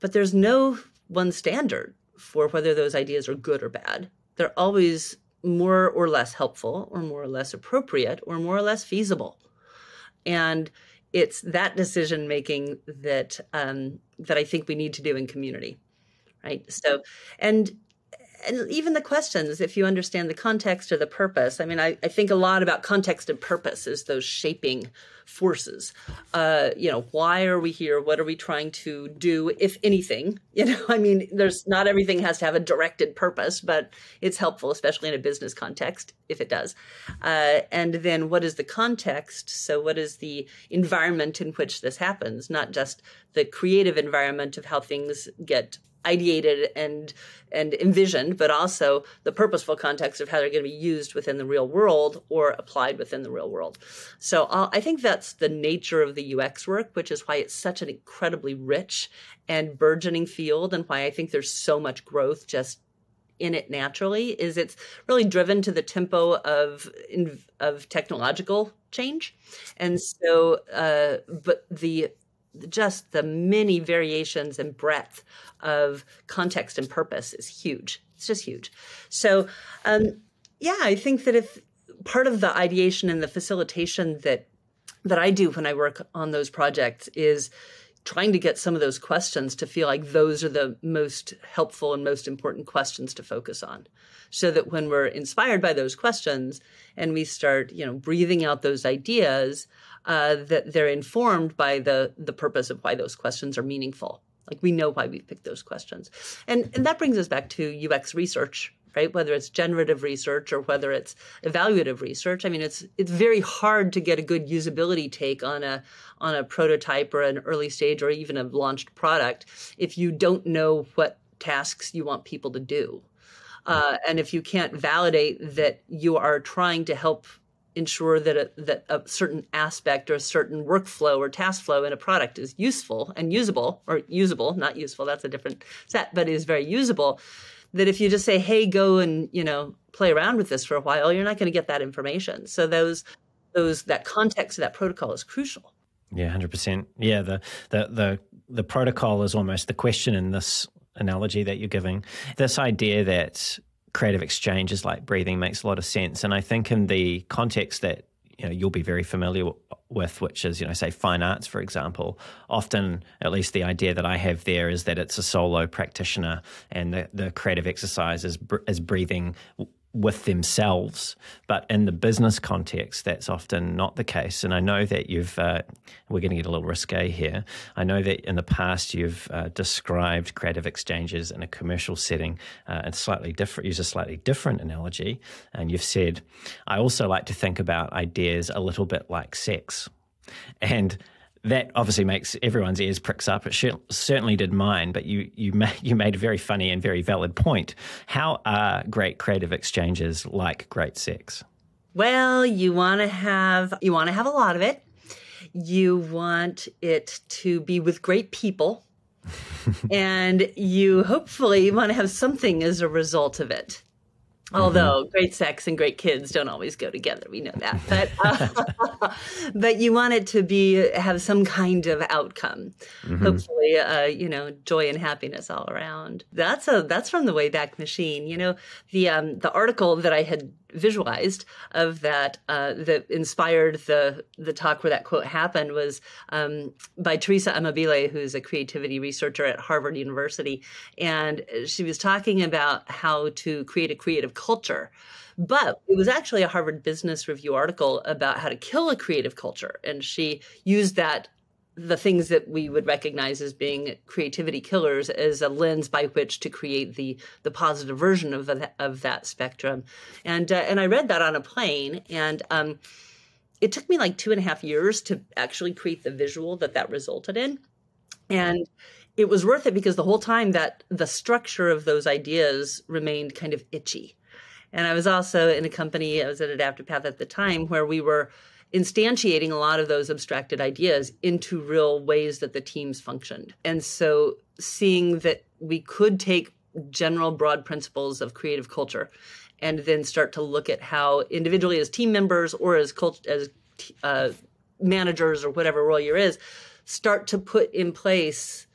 but there's no one standard for whether those ideas are good or bad. They're always more or less helpful, or more or less appropriate, or more or less feasible. And it's that decision-making that um, that I think we need to do in community, right? So, and and even the questions, if you understand the context or the purpose. I mean, I, I think a lot about context and purpose as those shaping forces. Uh, you know, why are we here? What are we trying to do, if anything? You know, I mean, there's not everything has to have a directed purpose, but it's helpful, especially in a business context, if it does. Uh, and then what is the context? So what is the environment in which this happens? Not just the creative environment of how things get ideated and and envisioned, but also the purposeful context of how they're going to be used within the real world or applied within the real world. So I'll, I think that's the nature of the U X work, which is why it's such an incredibly rich and burgeoning field, and why I think there's so much growth just in it naturally, is it's really driven to the tempo of of technological change. And so, uh, but the just the many variations and breadth of context and purpose is huge. It's just huge. So, um, yeah, I think that if part of the ideation and the facilitation that that I do when I work on those projects is trying to get some of those questions to feel like those are the most helpful and most important questions to focus on, so that when we're inspired by those questions and we start, you know, breathing out those ideas, Uh, that they're informed by the the purpose of why those questions are meaningful. Like, we know why we picked those questions. And, and that brings us back to U X research, right? Whether it's generative research or whether it's evaluative research. I mean, it's it's very hard to get a good usability take on a on a prototype or an early stage or even a launched product if you don't know what tasks you want people to do. Uh, and if you can't validate that you are trying to help ensure that a, that a certain aspect or a certain workflow or task flow in a product is useful and usable, or usable, not useful, that's a different set, but is very usable, that if you just say, hey, go and, you know, play around with this for a while, you're not going to get that information. So those, those, that context of that protocol is crucial. Yeah, one hundred percent. Yeah, the, the, the, the protocol is almost the question in this analogy that you're giving. This idea that creative exchanges like breathing makes a lot of sense. And I think in the context that, you know, you'll be very familiar with, which is, you know, say fine arts, for example, often, at least the idea that I have there is that it's a solo practitioner, and the, the creative exercise is, is breathing with themselves. But in the business context, that's often not the case. And I know that you've, uh, we're going to get a little risque here. I know that in the past you've uh, described creative exchanges in a commercial setting uh, and slightly different, use a slightly different analogy. And you've said, I also like to think about ideas a little bit like sex. And that obviously makes everyone's ears pricks up. It certainly did mine, but you you, ma you made a very funny and very valid point. How are great creative exchanges like great sex? Well, you want to have you want to have a lot of it. You want it to be with great people, and you hopefully want to have something as a result of it. Although great sex and great kids don't always go together, we know that. But uh, but you want it to be have some kind of outcome, mm-hmm. hopefully, uh, you know, joy and happiness all around. That's a that's from the Wayback Machine. You know, the um, the article that I had visualized of that uh, that inspired the the talk where that quote happened was um, by Teresa Amabile, who's a creativity researcher at Harvard University. And she was talking about how to create a creative culture. But it was actually a Harvard Business Review article about how to kill a creative culture. And she used that the things that we would recognize as being creativity killers as a lens by which to create the the positive version of the, of that spectrum, and uh, and I read that on a plane, and um, it took me like two and a half years to actually create the visual that that resulted in, and it was worth it because the whole time that the structure of those ideas remained kind of itchy, and I was also in a company I was at Adaptive Path at the time where we were instantiating a lot of those abstracted ideas into real ways that the teams functioned. And so seeing that we could take general broad principles of creative culture and then start to look at how individually as team members or as cult- as uh, managers or whatever role you're in, start to put in place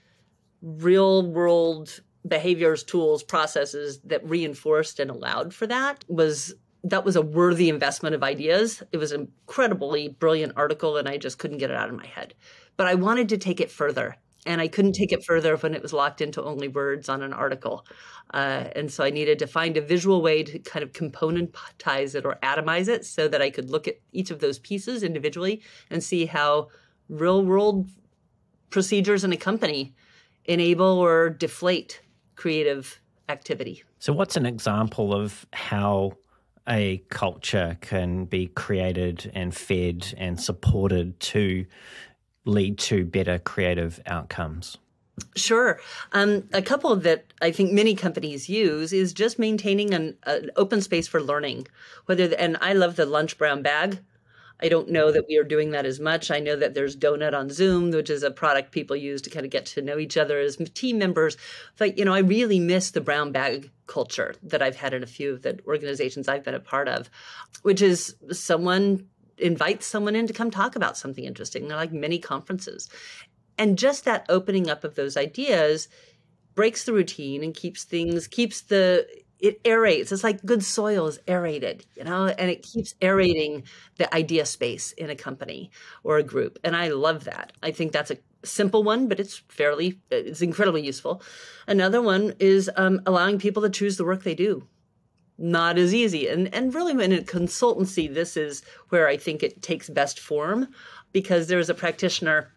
real world behaviors, tools, processes that reinforced and allowed for that was that was a worthy investment of ideas. It was an incredibly brilliant article, and I just couldn't get it out of my head. But I wanted to take it further, and I couldn't take it further when it was locked into only words on an article. Uh, and so I needed to find a visual way to kind of componentize it or atomize it so that I could look at each of those pieces individually and see how real-world procedures in a company enable or deflate creative activity. So what's an example of how a culture can be created and fed and supported to lead to better creative outcomes? Sure. Um, a couple that I think many companies use is just maintaining an, an open space for learning. Whether the, and I love the lunch brown bag. I don't know that we are doing that as much. I know that there's Donut on Zoom, which is a product people use to kind of get to know each other as team members. But, you know, I really miss the brown bag culture that I've had in a few of the organizations I've been a part of, which is someone invites someone in to come talk about something interesting. They're like mini conferences. And just that opening up of those ideas breaks the routine and keeps things, keeps the... It aerates. It's like good soil is aerated, you know, and it keeps aerating the idea space in a company or a group. And I love that. I think that's a simple one, but it's fairly, it's incredibly useful. Another one is um, allowing people to choose the work they do. Not as easy. And, and really in a consultancy, this is where I think it takes best form, because there's a practitioner,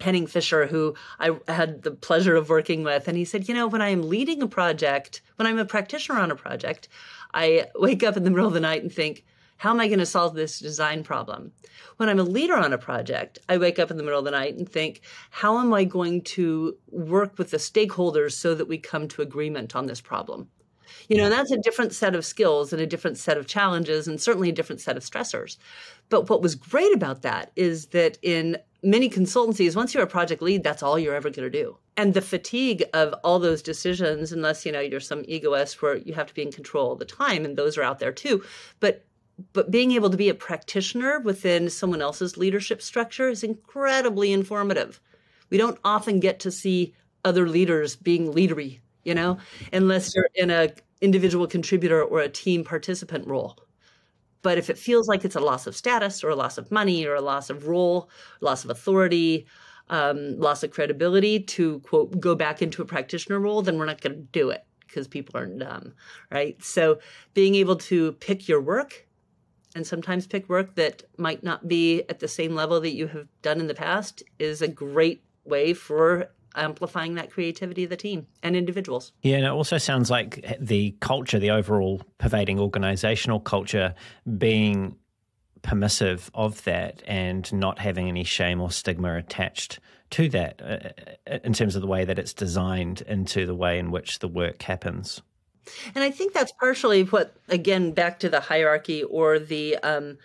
Henning Fisher, who I had the pleasure of working with. And he said, you know, when I am leading a project, when I'm a practitioner on a project, I wake up in the middle of the night and think, how am I going to solve this design problem? When I'm a leader on a project, I wake up in the middle of the night and think, how am I going to work with the stakeholders so that we come to agreement on this problem? You know, that's a different set of skills and a different set of challenges and certainly a different set of stressors. But what was great about that is that in many consultancies, once you're a project lead, that's all you're ever going to do. And the fatigue of all those decisions, unless, you know, you're some egoist where you have to be in control all the time, and those are out there too. But but being able to be a practitioner within someone else's leadership structure is incredibly informative. We don't often get to see other leaders being leadery, you know, unless you're in a individual contributor or a team participant role. But if it feels like it's a loss of status or a loss of money or a loss of role, loss of authority, um, loss of credibility to, quote, go back into a practitioner role, then we're not going to do it because people are dumb, right? So being able to pick your work and sometimes pick work that might not be at the same level that you have done in the past is a great way for amplifying that creativity of the team and individuals. Yeah, and it also sounds like the culture, the overall pervading organizational culture, being permissive of that and not having any shame or stigma attached to that uh, in terms of the way that it's designed into the way in which the work happens. And I think that's partially what, again, back to the hierarchy or the um,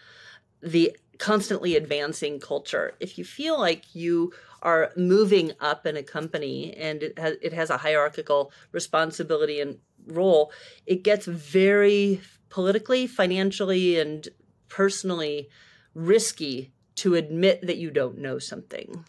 the constantly advancing culture. If you feel like you are moving up in a company and it has, it has a hierarchical responsibility and role, it gets very politically, financially, and personally risky to admit that you don't know something.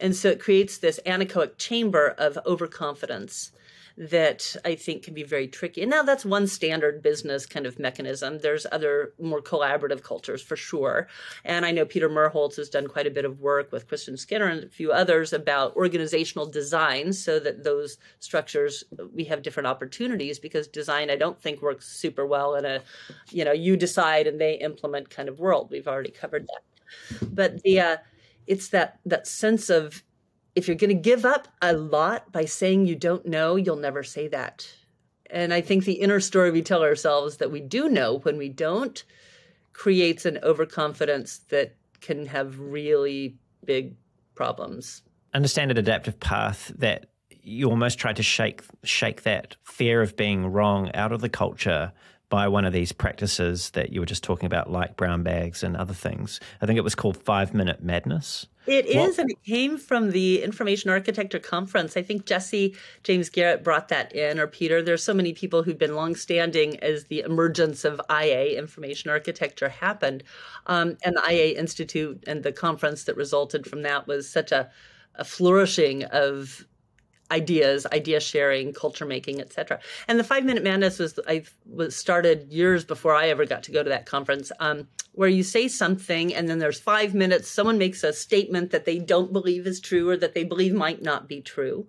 And so it creates this anechoic chamber of overconfidence that I think can be very tricky. And now that's one standard business kind of mechanism. There's other more collaborative cultures for sure. And I know Peter Merholtz has done quite a bit of work with Christian Skinner and a few others about organizational design so that those structures, we have different opportunities, because design, I don't think works super well in a, you know, you decide and they implement kind of world. We've already covered that. But the uh, it's that that sense of, if you're going to give up a lot by saying you don't know, you'll never say that. And I think the inner story we tell ourselves that we do know when we don't creates an overconfidence that can have really big problems. I understand at Adaptive Path that you almost try to shake shake that fear of being wrong out of the culture by one of these practices that you were just talking about, like brown bags and other things. I think it was called five-minute madness. It what? is, and it came from the Information Architecture Conference. I think Jesse James Garrett brought that in, or Peter. There's so many people who've been longstanding as the emergence of I A, Information Architecture, happened. Um, and the I A Institute and the conference that resulted from that was such a, a flourishing of ideas, idea sharing, culture making, et cetera. And the five-minute madness was, I was started years before I ever got to go to that conference, um, where you say something and then there's five minutes, someone makes a statement that they don't believe is true or that they believe might not be true.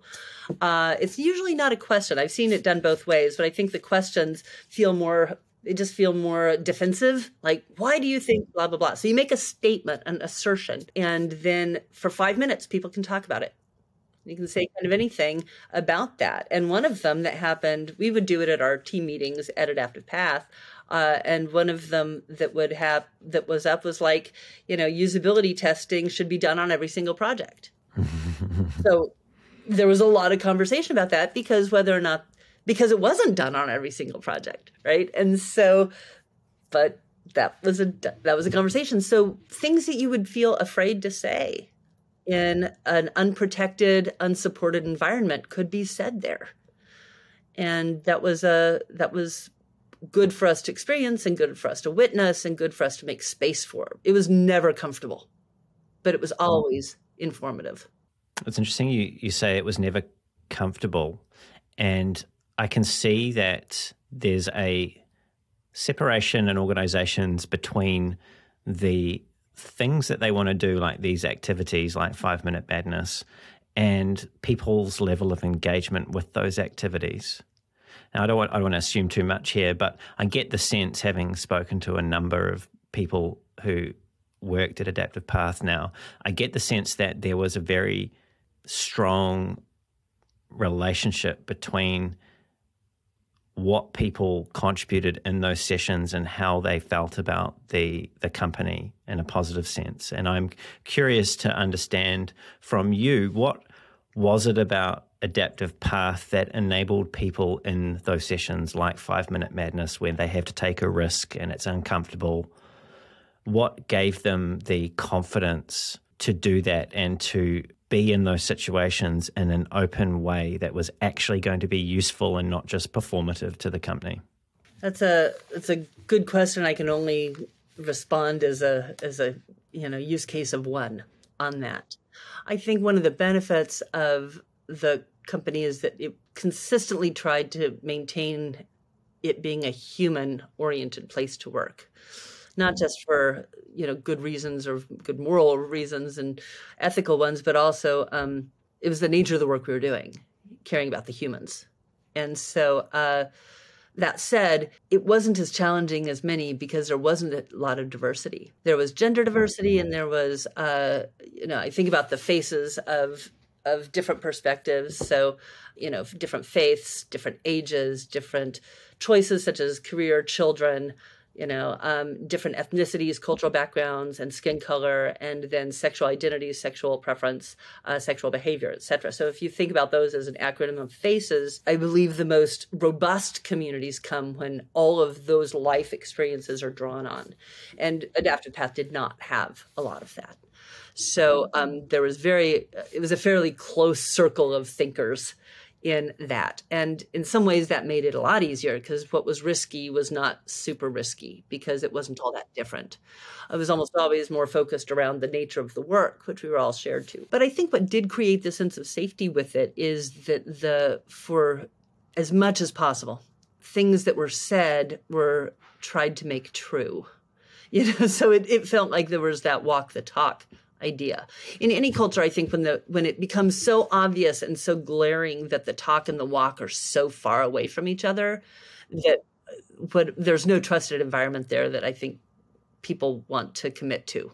Uh, it's usually not a question. I've seen it done both ways, but I think the questions feel more, they just feel more defensive. Like, why do you think blah, blah, blah? So you make a statement, an assertion, and then for five minutes, people can talk about it. You can say kind of anything about that. And one of them that happened, we would do it at our team meetings at Adaptive Path. Uh, and one of them that would have, that was up was like, you know, usability testing should be done on every single project. So there was a lot of conversation about that because whether or not, because it wasn't done on every single project. Right. And so, but that was a, that was a conversation. So things that you would feel afraid to say in an unprotected, unsupported environment could be said there. And that was a that was good for us to experience and good for us to witness and good for us to make space for. It was never comfortable, but it was always informative. It's interesting you, you say it was never comfortable. And I can see that there's a separation in organizations between the things that they want to do, like these activities, like five-minute madness, and people's level of engagement with those activities. Now, I don't want, I don't want to assume too much here, but I get the sense, having spoken to a number of people who worked at Adaptive Path now, I get the sense that there was a very strong relationship between what people contributed in those sessions and how they felt about the the company in a positive sense. And I'm curious to understand from you, what was it about Adaptive Path that enabled people in those sessions like five-minute madness, where they have to take a risk and it's uncomfortable? What gave them the confidence to do that and to be in those situations in an open way that was actually going to be useful and not just performative to the company? That's a that's a good question. I can only respond as a as a you know use case of one on that. I think one of the benefits of the company is that it consistently tried to maintain it being a human-oriented place to work. Not just for, you know, good reasons or good moral reasons and ethical ones, but also um, it was the nature of the work we were doing, caring about the humans. And so uh, that said, it wasn't as challenging as many because there wasn't a lot of diversity. There was gender diversity and there was, uh, you know, I think about the faces of of different perspectives. So, you know, different faiths, different ages, different choices such as career, children, you know, um, different ethnicities, cultural backgrounds, and skin color, and then sexual identity, sexual preference, uh, sexual behavior, et cetera. So if you think about those as an acronym of FACES, I believe the most robust communities come when all of those life experiences are drawn on. And Adaptive Path did not have a lot of that. So um, there was very, it was a fairly close circle of thinkers in that. And in some ways that made it a lot easier because what was risky was not super risky because it wasn't all that different. It was almost always more focused around the nature of the work, which we were all shared to. But I think what did create the sense of safety with it is that the, for as much as possible, things that were said were tried to make true. You know, so it, it felt like there was that walk the talk idea. In any culture, I think when the when it becomes so obvious and so glaring that the talk and the walk are so far away from each other, that what, there's no trusted environment there that I think people want to commit to,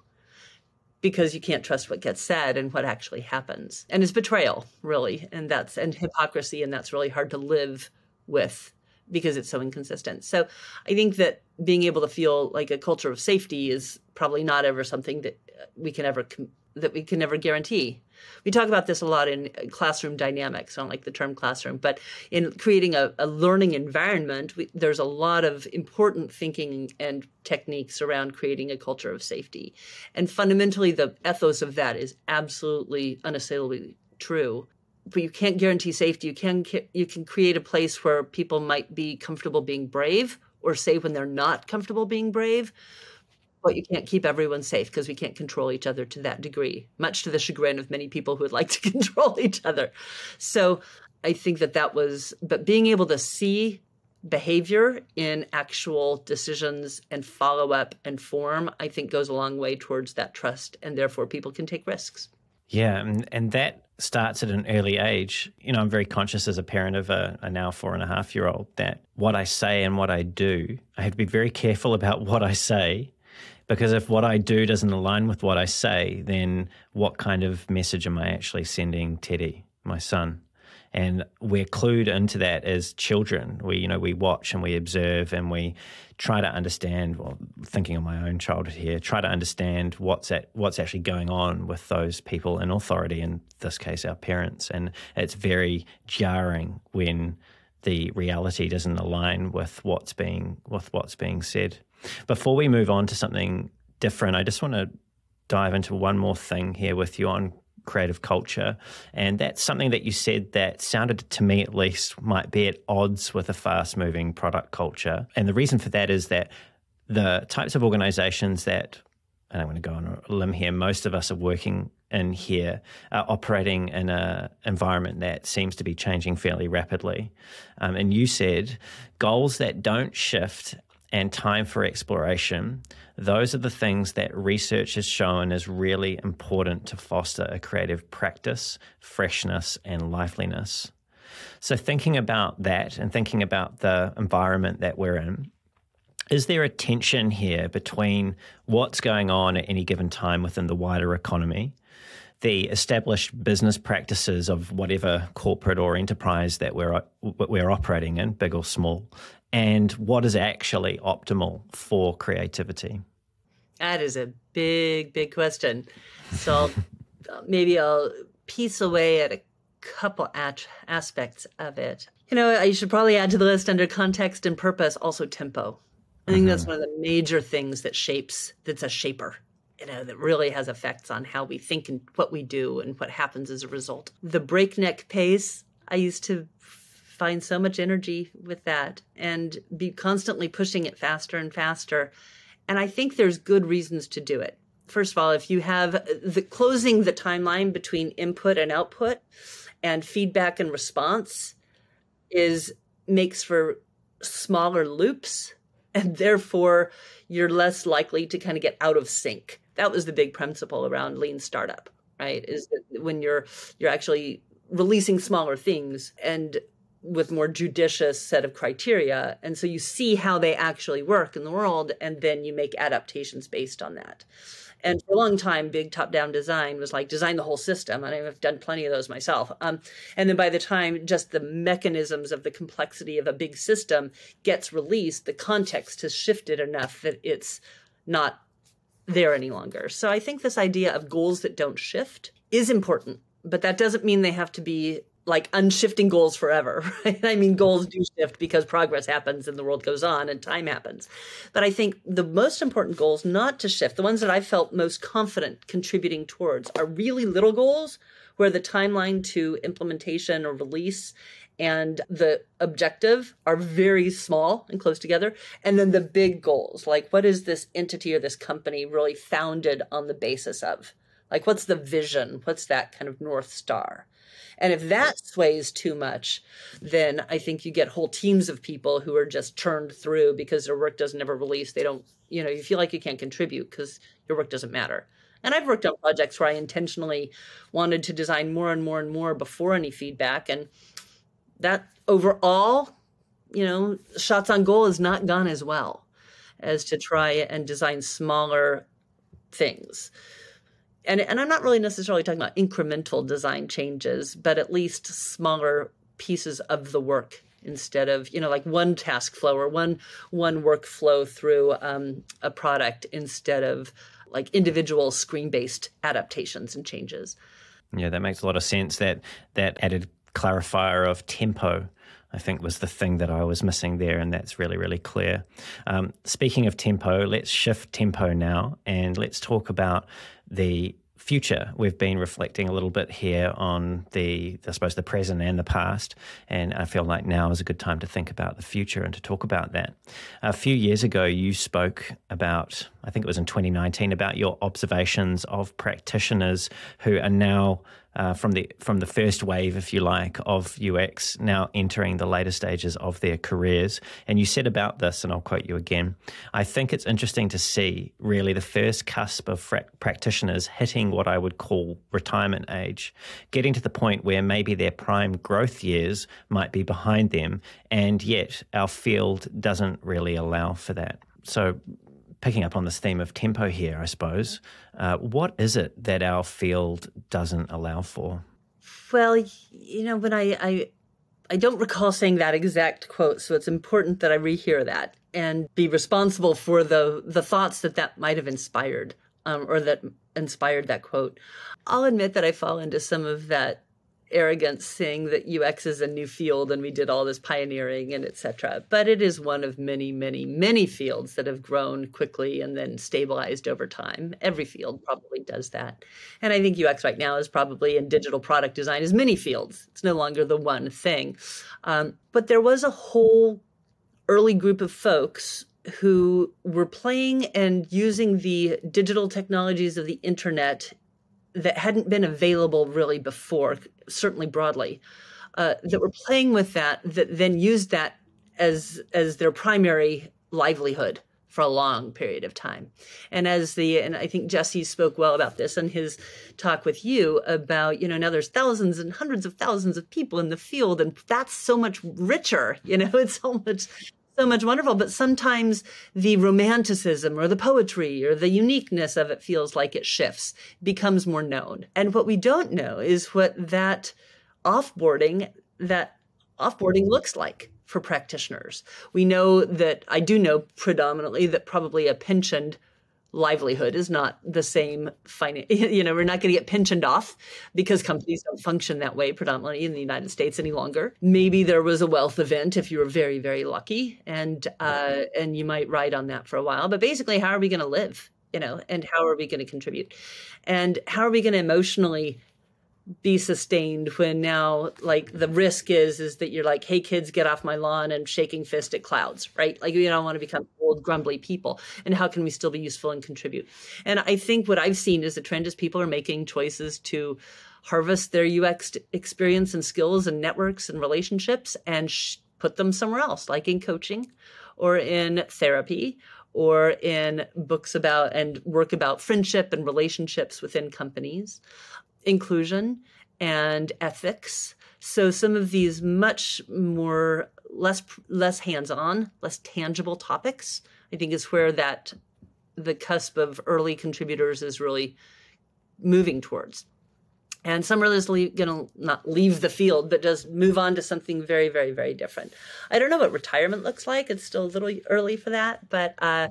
because you can't trust what gets said and what actually happens. And it's betrayal, really, and that's and hypocrisy, and that's really hard to live with because it's so inconsistent. So I think that being able to feel like a culture of safety is probably not ever something that we can ever that we can ever guarantee. We talk about this a lot in classroom dynamics. I don't like the term classroom, but in creating a, a learning environment, we, there's a lot of important thinking and techniques around creating a culture of safety. And fundamentally, the ethos of that is absolutely unassailably true. But you can't guarantee safety. You can you can create a place where people might be comfortable being brave, or say when they're not comfortable being brave, but you can't keep everyone safe because we can't control each other to that degree, much to the chagrin of many people who would like to control each other. So I think that that was, but being able to see behavior in actual decisions and follow up and form, I think goes a long way towards that trust, and therefore people can take risks. Yeah, and, and that starts at an early age. You know, I'm very conscious as a parent of a, a now four and a half year old that what I say and what I do, I have to be very careful about what I say, because if what I do doesn't align with what I say, then what kind of message am I actually sending Teddy, my son? And we're clued into that as children. We, you know, we watch and we observe and we try to understand, well, thinking of my own childhood here, try to understand what's at, what's actually going on with those people in authority, in this case, our parents. And it's very jarring when the reality doesn't align with what's being, with what's being said. Before we move on to something different, I just want to dive into one more thing here with you on creative culture, and that's something that you said that sounded to me at least might be at odds with a fast-moving product culture. And the reason for that is that the types of organizations that, and I'm going to go on a limb here, most of us are working in here, are operating in an environment that seems to be changing fairly rapidly. Um, and you said goals that don't shift and time for exploration, those are the things that research has shown is really important to foster a creative practice, freshness, and liveliness. So thinking about that and thinking about the environment that we're in, is there a tension here between what's going on at any given time within the wider economy, the established business practices of whatever corporate or enterprise that we're we're operating in, big or small, and what is actually optimal for creativity? That is a big, big question. So I'll, maybe I'll piece away at a couple at- aspects of it. You know, I should probably add to the list under context and purpose, also tempo. I think mm-hmm. that's one of the major things that shapes, that's a shaper, you know, that really has effects on how we think and what we do and what happens as a result. The breakneck pace, I used to find so much energy with that and be constantly pushing it faster and faster. And I think there's good reasons to do it. First of all, if you have the closing the timeline between input and output and feedback and response is makes for smaller loops, and therefore you're less likely to kind of get out of sync. That was the big principle around lean startup, right? Is that when you're you're actually releasing smaller things and with more judicious set of criteria. And so you see how they actually work in the world, and then you make adaptations based on that. And for a long time, big top-down design was like design the whole system. And I've done plenty of those myself. Um, and then by the time just the mechanisms of the complexity of a big system gets released, the context has shifted enough that it's not there any longer. So I think this idea of goals that don't shift is important, but that doesn't mean they have to be like unshifting goals forever, right? I mean, goals do shift because progress happens and the world goes on and time happens. But I think the most important goals not to shift, the ones that I felt most confident contributing towards, are really little goals where the timeline to implementation or release and the objective are very small and close together. And then the big goals, like what is this entity or this company really founded on the basis of? Like, what's the vision? What's that kind of North Star? And if that sways too much, then I think you get whole teams of people who are just churned through because their work doesn't ever release. They don't, you know, you feel like you can't contribute because your work doesn't matter. And I've worked on projects where I intentionally wanted to design more and more and more before any feedback. And that overall, you know, shots on goal has not gone as well as to try and design smaller things. And, and I'm not really necessarily talking about incremental design changes, but at least smaller pieces of the work instead of, you know, like one task flow or one one workflow through um, a product instead of like individual screen-based adaptations and changes. Yeah, that makes a lot of sense. That that added clarifier of tempo, I think, was the thing that I was missing there, and that's really, really clear. Um, speaking of tempo, let's shift tempo now and let's talk about the future. We've been reflecting a little bit here on the, I suppose, the present and the past, and I feel like now is a good time to think about the future and to talk about that. A few years ago, you spoke about, I think it was in twenty nineteen, about your observations of practitioners who are now Uh, from the from the first wave, if you like, of U X now entering the later stages of their careers. And you said about this, and I'll quote you again, "I think it's interesting to see really the first cusp of fra- practitioners hitting what I would call retirement age, getting to the point where maybe their prime growth years might be behind them, and yet our field doesn't really allow for that." So picking up on this theme of tempo here, I suppose, uh, what is it that our field doesn't allow for? Well, you know, when I, I I don't recall saying that exact quote, so it's important that I rehear that and be responsible for the the thoughts that that might have inspired, um, or that inspired that quote. I'll admit that I fall into some of that arrogance, saying that U X is a new field and we did all this pioneering and et cetera. But it is one of many, many, many fields that have grown quickly and then stabilized over time. Every field probably does that. And I think U X right now is probably, in digital product design, is many fields. It's no longer the one thing. Um, but there was a whole early group of folks who were playing and using the digital technologies of the internet that hadn't been available really before, certainly broadly, uh, that were playing with that, that then used that as as their primary livelihood for a long period of time. And as the, and I think Jesse spoke well about this in his talk with you about, you know, now there's thousands and hundreds of thousands of people in the field, and that's so much richer, you know, it's so much, so much wonderful. But sometimes the romanticism or the poetry or the uniqueness of it feels like it shifts, becomes more known. And what we don't know is what that offboarding, that offboarding looks like for practitioners. We know that, I do know predominantly that probably a pensioned livelihood is not the same. Finan- you know, we're not going to get pensioned off because companies don't function that way predominantly in the United States any longer. Maybe there was a wealth event if you were very, very lucky, and uh, and you might ride on that for a while. But basically, how are we going to live? You know, and how are we going to contribute? And how are we going to emotionally be sustained when now, like, the risk is is that you're like, hey kids, get off my lawn, and shaking fist at clouds, right? Like, you don't want to become old grumbly people. And how can we still be useful and contribute? And I think what I've seen is the trend is people are making choices to harvest their U X experience and skills and networks and relationships and sh- put them somewhere else, like in coaching or in therapy or in books about and work about friendship and relationships within companies, inclusion and ethics. So some of these much more less less hands-on, less tangible topics, I think, is where that the cusp of early contributors is really moving towards. And some are just going to not leave the field, but just move on to something very, very, very different. I don't know what retirement looks like. It's still a little early for that, but uh,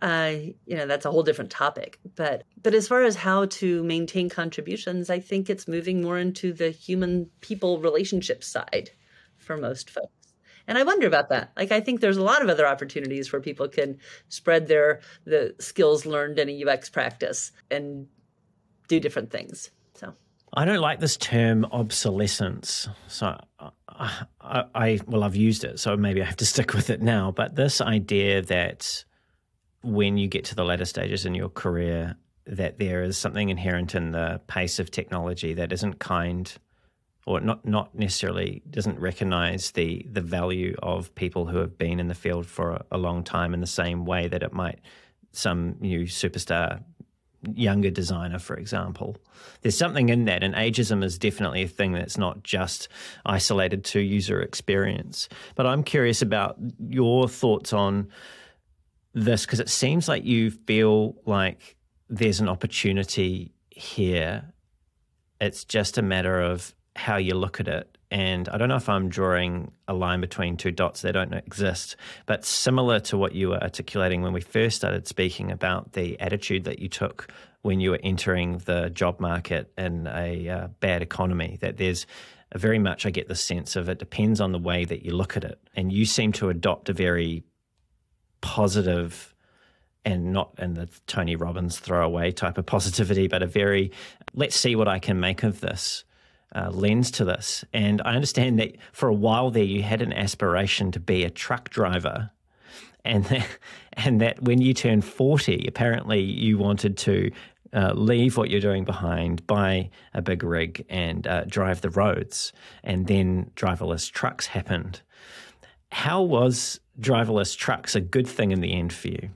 uh, you know, that's a whole different topic. But but as far as how to maintain contributions, I think it's moving more into the human people relationship side for most folks. And I wonder about that. Like, I think there's a lot of other opportunities where people can spread their the skills learned in a U X practice and do different things. So. I don't like this term obsolescence, so I, I, I, well, I've used it, so maybe I have to stick with it now, but this idea that when you get to the later stages in your career, that there is something inherent in the pace of technology that isn't kind, or not not necessarily doesn't recognize the the value of people who have been in the field for a, a long time, in the same way that it might some new superstar younger designer, for example. There's something in that, and ageism is definitely a thing that's not just isolated to user experience. But I'm curious about your thoughts on this, because it seems like you feel like there's an opportunity here. It's just a matter of how you look at it. And I don't know if I'm drawing a line between two dots that don't exist, but similar to what you were articulating when we first started speaking about the attitude that you took when you were entering the job market in a uh, bad economy, that there's a very much, I get the sense of, it depends on the way that you look at it. And you seem to adopt a very positive, and not in the Tony Robbins throwaway type of positivity, but a very, let's see what I can make of this. Uh, lens to this. And I understand that for a while there you had an aspiration to be a truck driver, and that, and that when you turned forty, apparently you wanted to uh, leave what you're doing behind, buy a big rig and uh, drive the roads, and then driverless trucks happened. How was driverless trucks a good thing in the end for you?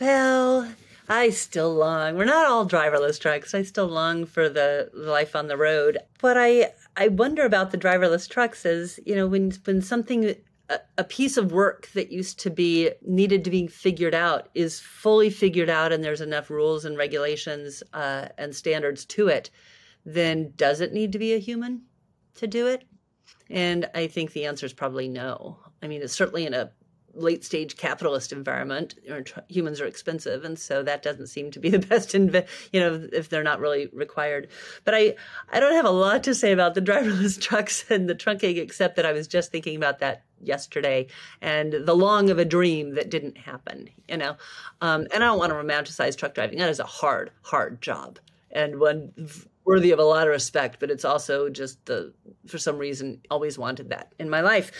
Well, I still long. We're not all driverless trucks. I still long for the life on the road. But I, I wonder about the driverless trucks is, you know, when when something, a, a piece of work that used to be needed to be figured out is fully figured out, and there's enough rules and regulations uh, and standards to it, then does it need to be a human to do it? And I think the answer is probably no. I mean, it's certainly in a late-stage capitalist environment, humans are expensive, and so that doesn't seem to be the best, inv- you know, if they're not really required. But I, I don't have a lot to say about the driverless trucks and the trunking, except that I was just thinking about that yesterday, and the long of a dream that didn't happen, you know. Um, and I don't want to romanticize truck driving. That is a hard, hard job, and one worthy of a lot of respect, but it's also just, the, for some reason, always wanted that in my life.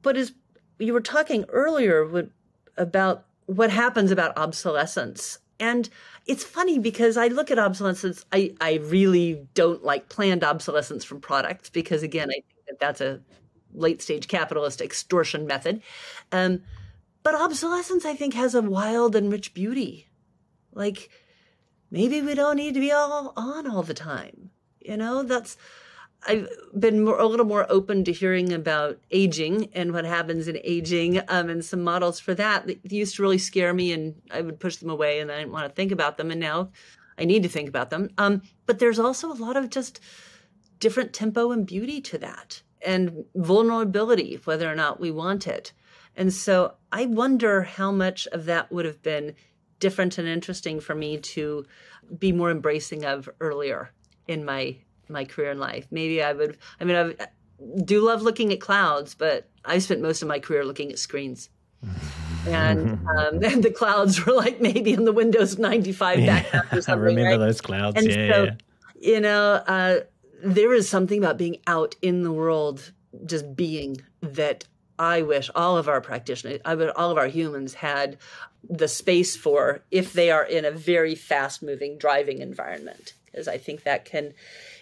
But is You were talking earlier with, about what happens about obsolescence. And it's funny because I look at obsolescence, I, I really don't like planned obsolescence from products because, again, I think that that's a late-stage capitalist extortion method. Um, but obsolescence, I think, has a wild and rich beauty. Like, maybe we don't need to be all on all the time. You know, that's... I've been more, a little more open to hearing about aging and what happens in aging um, and some models for that. They used to really scare me, and I would push them away and I didn't want to think about them. And now I need to think about them. Um, but there's also a lot of just different tempo and beauty to that, and vulnerability, whether or not we want it. And so I wonder how much of that would have been different and interesting for me to be more embracing of earlier in my my career and life. Maybe I would, I mean, I do love looking at clouds, but I spent most of my career looking at screens. And, um, and the clouds were like maybe in the Windows ninety-five yeah, background or something. I remember right? those clouds, and yeah, so, yeah. You know, uh, there is something about being out in the world, just being, that I wish all of our practitioners, I wish all of our humans had the space for, if they are in a very fast-moving driving environment. Because I think that can...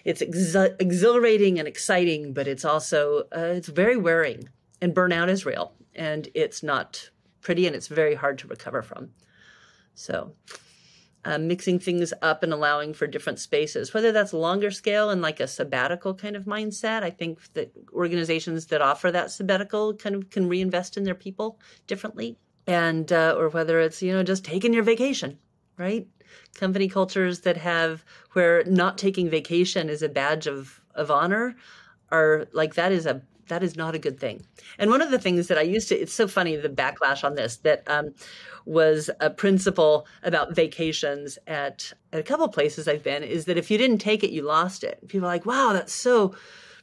It's exu- exhilarating and exciting, but it's also, uh, it's very wearing, and burnout is real, and it's not pretty, and it's very hard to recover from. So uh, mixing things up and allowing for different spaces, whether that's longer scale and like a sabbatical kind of mindset. I think that organizations that offer that sabbatical kind of can reinvest in their people differently, and uh, or whether it's, you know, just taking your vacation, right? Company cultures that have, where not taking vacation is a badge of, of honor, are like, that is a, that is not a good thing. And one of the things that I used to, it's so funny, the backlash on this, that um, was a principle about vacations at, at a couple places I've been, is that if you didn't take it, you lost it. People are like, wow, that's so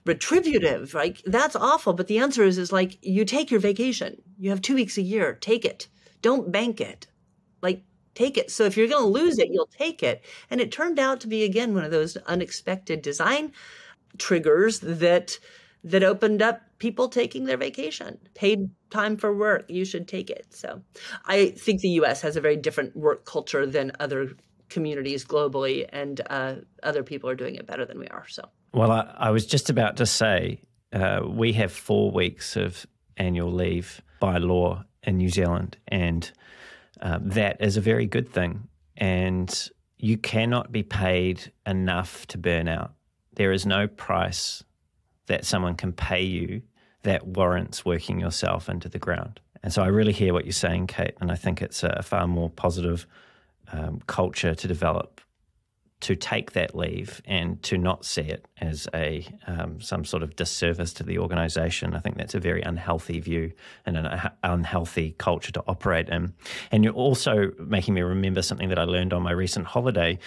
retributive, like, that's awful. But the answer is, is like, you take your vacation. You have two weeks a year, take it. Don't bank it. Like, take it. So if you're going to lose it, you'll take it. And it turned out to be, again, one of those unexpected design triggers that that opened up people taking their vacation. Paid time for work, you should take it. So I think the U S has a very different work culture than other communities globally, and uh, other people are doing it better than we are. So, well, I, I was just about to say uh, we have four weeks of annual leave by law in New Zealand, and uh, that is a very good thing. And you cannot be paid enough to burn out. There is no price that someone can pay you that warrants working yourself into the ground. And so I really hear what you're saying, Kate, and I think it's a far more positive um, culture to develop, to take that leave and to not see it as a um, some sort of disservice to the organization. I think that's a very unhealthy view and an unhealthy culture to operate in. And you're also making me remember something that I learned on my recent holiday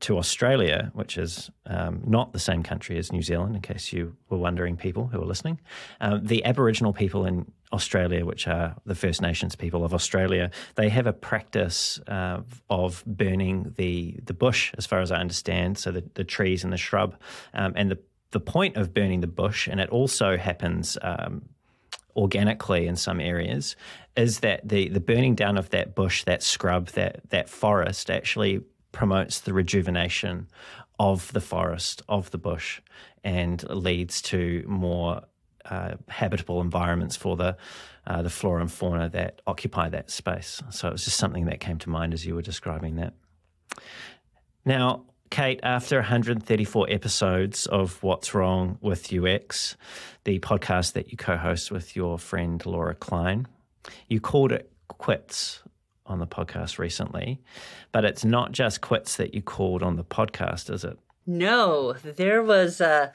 to Australia, which is um, not the same country as New Zealand, in case you were wondering, people who are listening. Um, the Aboriginal people in Australia, which are the First Nations people of Australia, they have a practice uh, of burning the the bush, as far as I understand, so the, the trees and the shrub. Um, and the, the point of burning the bush, and it also happens um, organically in some areas, is that the, the burning down of that bush, that scrub, that, that forest actually promotes the rejuvenation of the forest, of the bush, and leads to more Uh, habitable environments for the uh, the flora and fauna that occupy that space. So it was just something that came to mind as you were describing that. Now, Kate, after one hundred thirty-four episodes of What's Wrong with U X, the podcast that you co-host with your friend Laura Klein, you called it quits on the podcast recently, but it's not just quits that you called on the podcast, is it? No, there was a...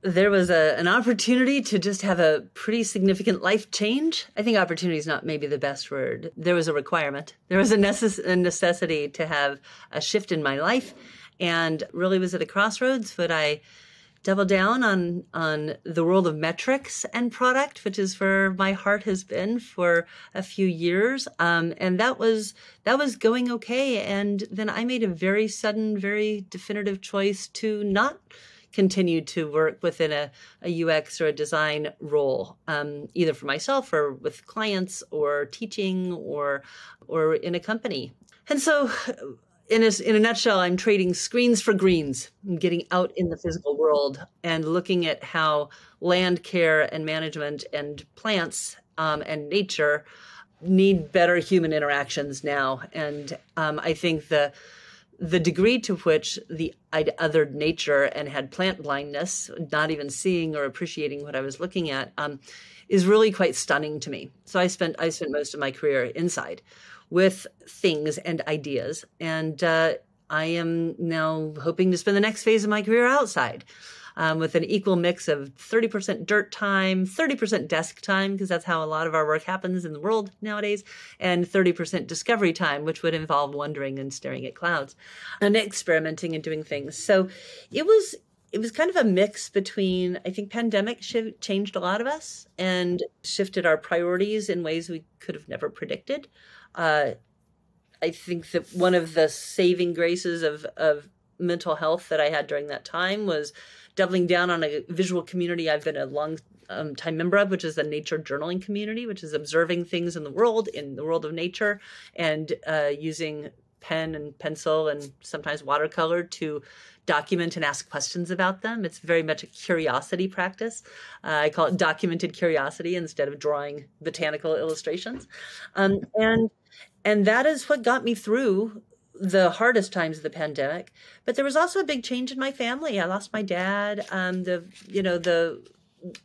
There was a, an opportunity to just have a pretty significant life change. I think opportunity is not maybe the best word. There was a requirement. There was a, necess- a necessity to have a shift in my life, and really was at a crossroads. But I doubled down on on the world of metrics and product, which is where my heart has been for a few years. Um, and that was that was going okay. And then I made a very sudden, very definitive choice to not continue to work within a, a U X or a design role, um, either for myself or with clients or teaching or or in a company. And so in a, in a nutshell, I'm trading screens for greens. I'm getting out in the physical world and looking at how land care and management and plants um, and nature need better human interactions now. And um, I think the The degree to which the I'd othered nature and had plant blindness, not even seeing or appreciating what I was looking at, um, is really quite stunning to me. So I spent I spent most of my career inside with things and ideas, and uh, I am now hoping to spend the next phase of my career outside, um, with an equal mix of thirty percent dirt time, thirty percent desk time, because that's how a lot of our work happens in the world nowadays, and thirty percent discovery time, which would involve wandering and staring at clouds and experimenting and doing things. So it was it was kind of a mix between, I think pandemic sh- changed a lot of us and shifted our priorities in ways we could have never predicted. Uh, I think that one of the saving graces of, of mental health that I had during that time was doubling down on a visual community I've been a long um, time member of, which is the nature journaling community, which is observing things in the world, in the world of nature, and uh, using pen and pencil and sometimes watercolor to document and ask questions about them. It's very much a curiosity practice. Uh, I call it documented curiosity instead of drawing botanical illustrations. Um, and and that is what got me through the hardest times of the pandemic. But there was also a big change in my family. I lost my dad. Um, the you know the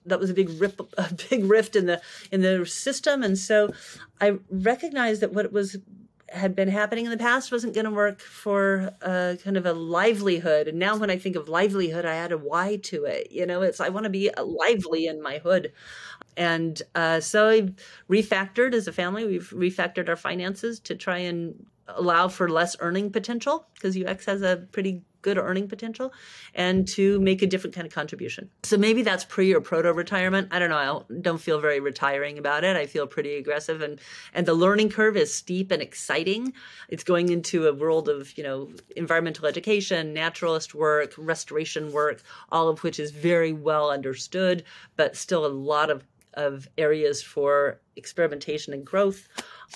that was a big rip, a big rift in the in the system, and so I recognized that what was had been happening in the past wasn't going to work for a, kind of a livelihood. And now when I think of livelihood, I add a Y to it. You know, it's I want to be lively in my hood. And uh, so I refactored as a family. We've refactored our finances to try and allow for less earning potential, because U X has a pretty good earning potential, and to make a different kind of contribution. So maybe that's pre or proto retirement. I don't know. I don't, don't feel very retiring about it. I feel pretty aggressive, and, and the learning curve is steep and exciting. It's going into a world of, you know, environmental education, naturalist work, restoration work, all of which is very well understood, but still a lot of of areas for experimentation and growth.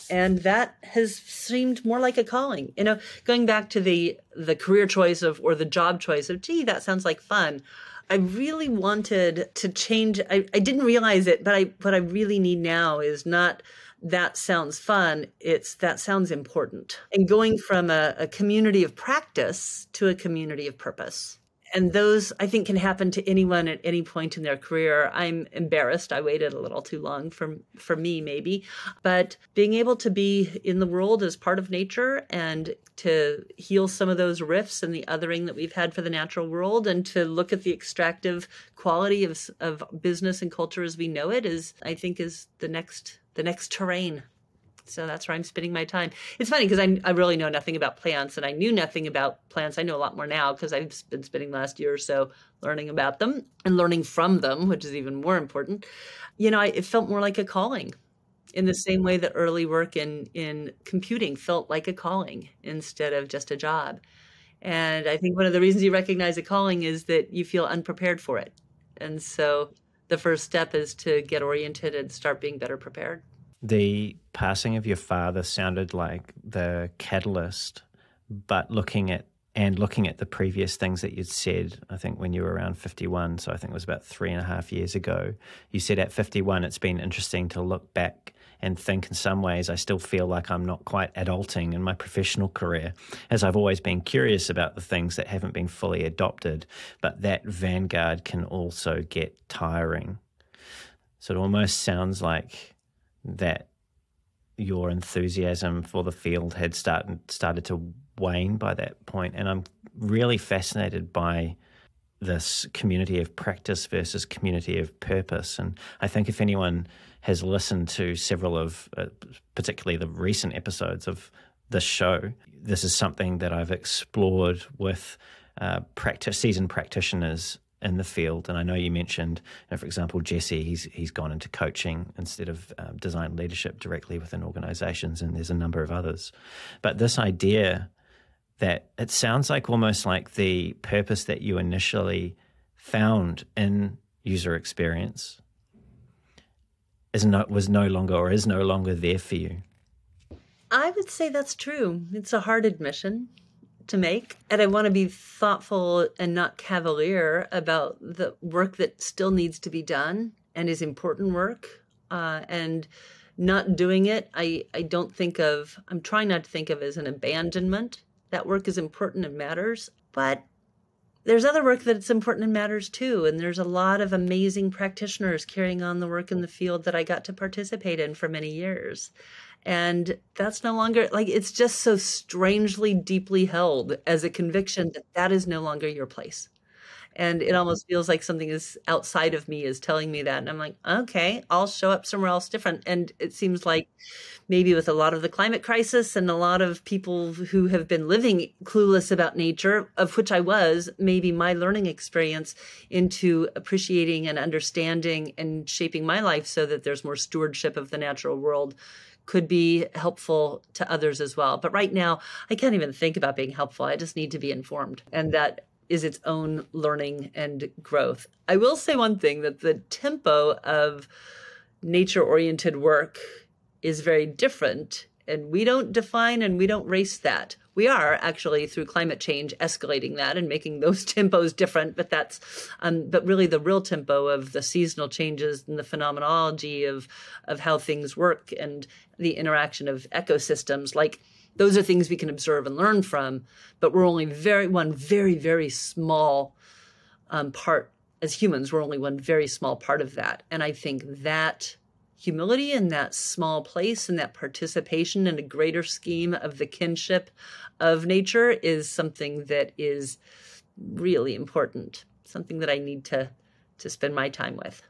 And that has seemed more like a calling, you know, going back to the, the career choice of, or the job choice of, gee, that sounds like fun. I really wanted to change. I, I didn't realize it, but I, what I really need now is not that sounds fun. It's that sounds important. And going from a, a community of practice to a community of purpose. And those, I think, can happen to anyone at any point in their career. I'm embarrassed. I waited a little too long for, for me, maybe. But being able to be in the world as part of nature and to heal some of those rifts and the othering that we've had for the natural world, and to look at the extractive quality of, of business and culture as we know it is, I think, is the next the next terrain. So that's where I'm spending my time. It's funny because I, I really know nothing about plants, and I knew nothing about plants. I know a lot more now because I've been spending the last year or so learning about them and learning from them, which is even more important. You know, I, it felt more like a calling in the same way that early work in, in computing felt like a calling instead of just a job. And I think one of the reasons you recognize a calling is that you feel unprepared for it. And so the first step is to get oriented and start being better prepared. The passing of your father sounded like the catalyst, but looking at and looking at the previous things that you'd said, I think when you were around fifty-one, so I think it was about three and a half years ago, you said at fifty-one, it's been interesting to look back and think in some ways I still feel like I'm not quite adulting in my professional career, as I've always been curious about the things that haven't been fully adopted, but that vanguard can also get tiring. So it almost sounds like that your enthusiasm for the field had started started to wane by that point. And I'm really fascinated by this community of practice versus community of purpose. And I think if anyone has listened to several of, uh, particularly the recent episodes of this show, this is something that I've explored with uh, practice, seasoned practitioners in the field. And I know you mentioned, you know, for example, Jesse, he's he's gone into coaching instead of uh, design leadership directly within organizations, and there's a number of others. But this idea that it sounds like almost like the purpose that you initially found in user experience is no, was no longer or is no longer there for you. I would say that's true. It's a hard admission to make. And I want to be thoughtful and not cavalier about the work that still needs to be done and is important work. Uh, and not doing it, I, I don't think of, I'm trying not to think of as an abandonment. That work is important and matters. But there's other work that's important and matters too. And there's a lot of amazing practitioners carrying on the work in the field that I got to participate in for many years. And that's no longer, like, it's just so strangely deeply held as a conviction that that is no longer your place. And it almost feels like something is outside of me is telling me that. And I'm like, okay, I'll show up somewhere else different. And it seems like maybe with a lot of the climate crisis and a lot of people who have been living clueless about nature, of which I was, maybe my learning experience into appreciating and understanding and shaping my life so that there's more stewardship of the natural world could be helpful to others as well. But right now, I can't even think about being helpful. I just need to be informed. And that is its own learning and growth. I will say one thing, that the tempo of nature-oriented work is very different. And we don't define and we don't race that. We are actually, through climate change, escalating that and making those tempos different. But that's, um, but really the real tempo of the seasonal changes and the phenomenology of, of how things work and the interaction of ecosystems, like those are things we can observe and learn from, but we're only very, one very, very small um, part, as humans, we're only one very small part of that. And I think that humility in that small place and that participation in a greater scheme of the kinship of nature is something that is really important, something that I need to, to spend my time with.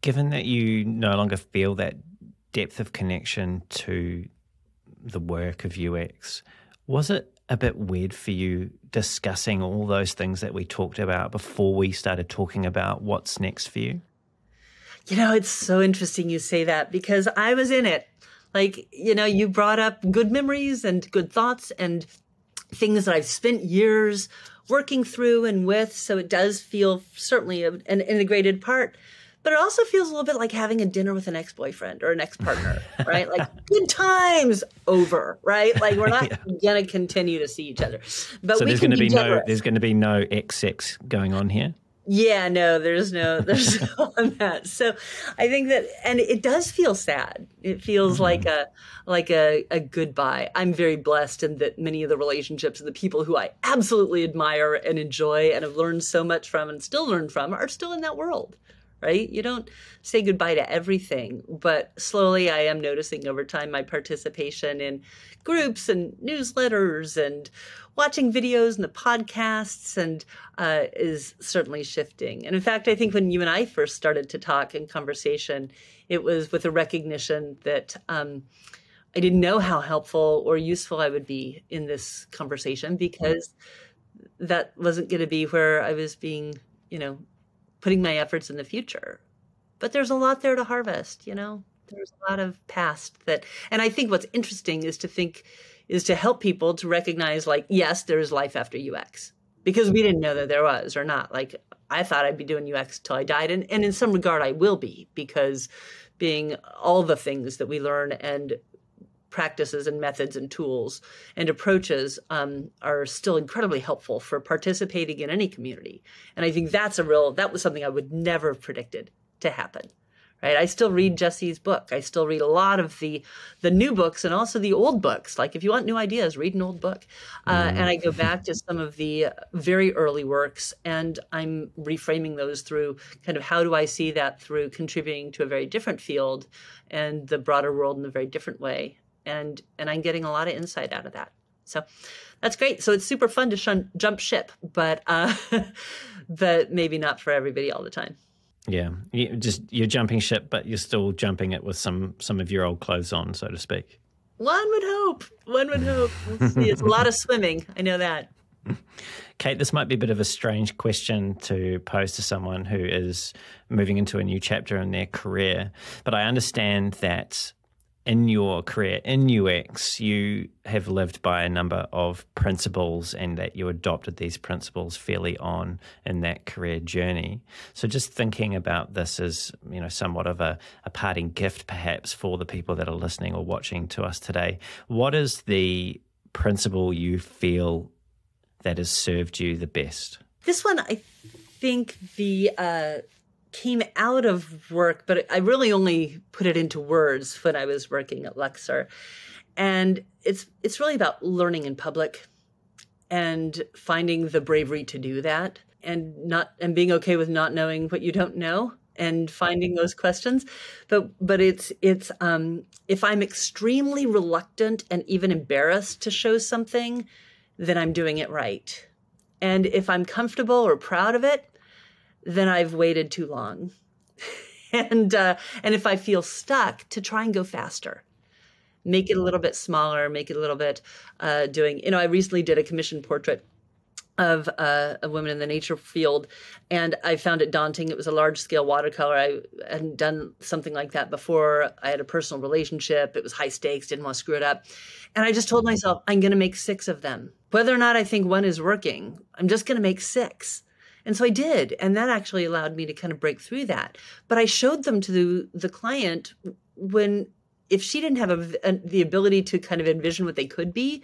Given that you no longer feel that depth of connection to the work of U X, was it a bit weird for you discussing all those things that we talked about before we started talking about what's next for you? You know, it's so interesting you say that because I was in it. Like, you know, you brought up good memories and good thoughts and things that I've spent years working through and with. So it does feel certainly an integrated part. But it also feels a little bit like having a dinner with an ex-boyfriend or an ex-partner, right? Like, good times over, right? Like, we're not yeah. going to continue to see each other. But so we there's going to be generous. no there's going to be no X X going on here. Yeah, no, there's no there's no on that. So I think that, and it does feel sad. It feels mm-hmm. like a like a, a goodbye. I'm very blessed in that many of the relationships and the people who I absolutely admire and enjoy and have learned so much from and still learn from are still in that world. Right? You don't say goodbye to everything, but slowly I am noticing over time my participation in groups and newsletters and watching videos and the podcasts and uh, is certainly shifting. And in fact, I think when you and I first started to talk in conversation, it was with a recognition that um, I didn't know how helpful or useful I would be in this conversation, because that wasn't going to be where I was being, you know, putting my efforts in the future. But there's a lot there to harvest, you know, there's a lot of past that. And I think what's interesting is to think, is to help people to recognize, like, yes, there is life after U X, because we didn't know that there was or not. Like, I thought I'd be doing U X till I died. And, and in some regard, I will be, because being all the things that we learn and practices and methods and tools and approaches um, are still incredibly helpful for participating in any community. And I think that's a real, that was something I would never have predicted to happen, right? I still read Jesse's book. I still read a lot of the, the new books and also the old books. Like, if you want new ideas, read an old book. Uh, mm. And I go back to some of the very early works, and I'm reframing those through kind of how do I see that through contributing to a very different field and the broader world in a very different way. And and I'm getting a lot of insight out of that. So that's great. So it's super fun to shun, jump ship, but uh, but maybe not for everybody all the time. Yeah, you just you're jumping ship, but you're still jumping it with some some of your old clothes on, so to speak. One would hope. One would hope. We'll see. It's a lot of swimming. I know that. Kate, this might be a bit of a strange question to pose to someone who is moving into a new chapter in their career, but I understand that in your career, in U X, you have lived by a number of principles, and that you adopted these principles fairly on in that career journey. So just thinking about this as, you know, somewhat of a, a parting gift perhaps for the people that are listening or watching to us today, what is the principle you feel that has served you the best? This one, I think the... Uh... came out of work, but I really only put it into words when I was working at Luxr. And it's it's really about learning in public and finding the bravery to do that, and not and being okay with not knowing what you don't know and finding those questions. But but it's it's um if I'm extremely reluctant and even embarrassed to show something, then I'm doing it right. And if I'm comfortable or proud of it, then I've waited too long. and uh, and if I feel stuck, to try and go faster, make it a little bit smaller, make it a little bit uh, doing, you know, I recently did a commission portrait of uh, a woman in the nature field, and I found it daunting. It was a large scale watercolor. I hadn't done something like that before. I had a personal relationship. It was high stakes, didn't want to screw it up. And I just told myself, I'm going to make six of them. Whether or not I think one is working, I'm just going to make six. And so I did, and that actually allowed me to kind of break through that. But I showed them to the, the client when, if she didn't have a, a, the ability to kind of envision what they could be,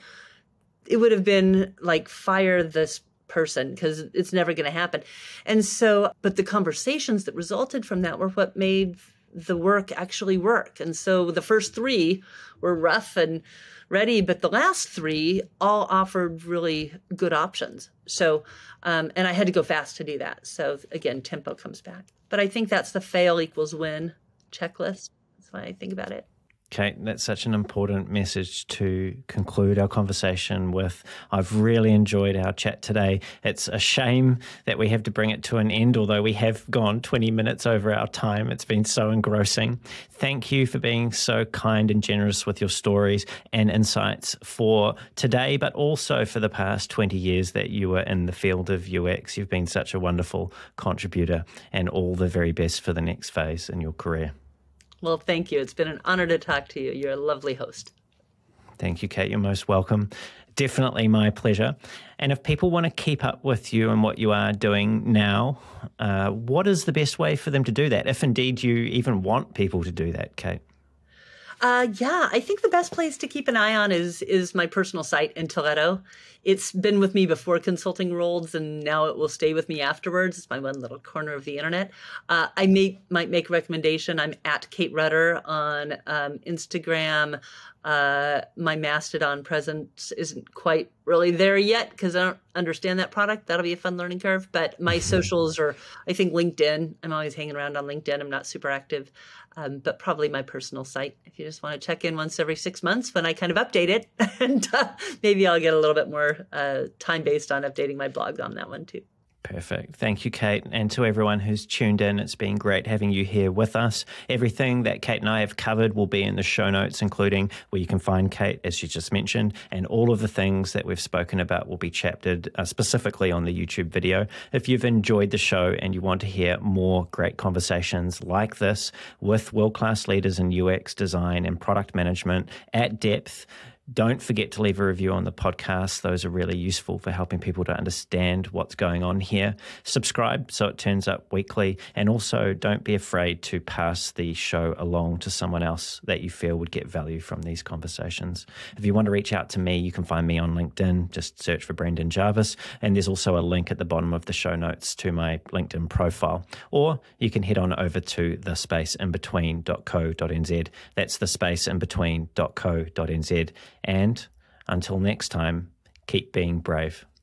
it would have been like, fire this person, because it's never going to happen. And so, but the conversations that resulted from that were what made the work actually work. And so the first three were rough and ready, but the last three all offered really good options. So, um, and I had to go fast to do that. So again, tempo comes back. But I think that's the fail equals win checklist. That's why I think about it. Kate, that's such an important message to conclude our conversation with. I've really enjoyed our chat today. It's a shame that we have to bring it to an end, although we have gone twenty minutes over our time. It's been so engrossing. Thank you for being so kind and generous with your stories and insights for today, but also for the past twenty years that you were in the field of U X. You've been such a wonderful contributor, and all the very best for the next phase in your career. Well, thank you. It's been an honor to talk to you. You're a lovely host. Thank you, Kate. You're most welcome. definitely my pleasure. And if people want to keep up with you and what you are doing now, uh, what is the best way for them to do that, if indeed you even want people to do that, Kate? Uh, yeah, I think the best place to keep an eye on is is my personal site, Intelleto. It's been with me before consulting roles, and now it will stay with me afterwards. It's my one little corner of the internet. Uh, I may, might make a recommendation. I'm at Kate Rutter on um, Instagram. Uh, my Mastodon presence isn't quite really there yet because I don't understand that product. That'll be a fun learning curve. But my socials are, I think, LinkedIn. I'm always hanging around on LinkedIn. I'm not super active, um, but probably my personal site. If you just want to check in once every six months when I kind of update it, and uh, maybe I'll get a little bit more uh, time based on updating my blog on that one too. Perfect. Thank you, Kate. And to everyone who's tuned in, it's been great having you here with us. Everything that Kate and I have covered will be in the show notes, including where you can find Kate, as you just mentioned, and all of the things that we've spoken about will be chaptered uh, specifically on the YouTube video. If you've enjoyed the show and you want to hear more great conversations like this with world-class leaders in U X design and product management at depth, don't forget to leave a review on the podcast. Those are really useful for helping people to understand what's going on here. Subscribe so it turns up weekly. And also don't be afraid to pass the show along to someone else that you feel would get value from these conversations. If you want to reach out to me, you can find me on LinkedIn. Just search for Brendan Jarvis. And there's also a link at the bottom of the show notes to my LinkedIn profile. Or you can head on over to the space in between dot co dot n z. That's the space in between dot co dot n z. And until next time, keep being brave.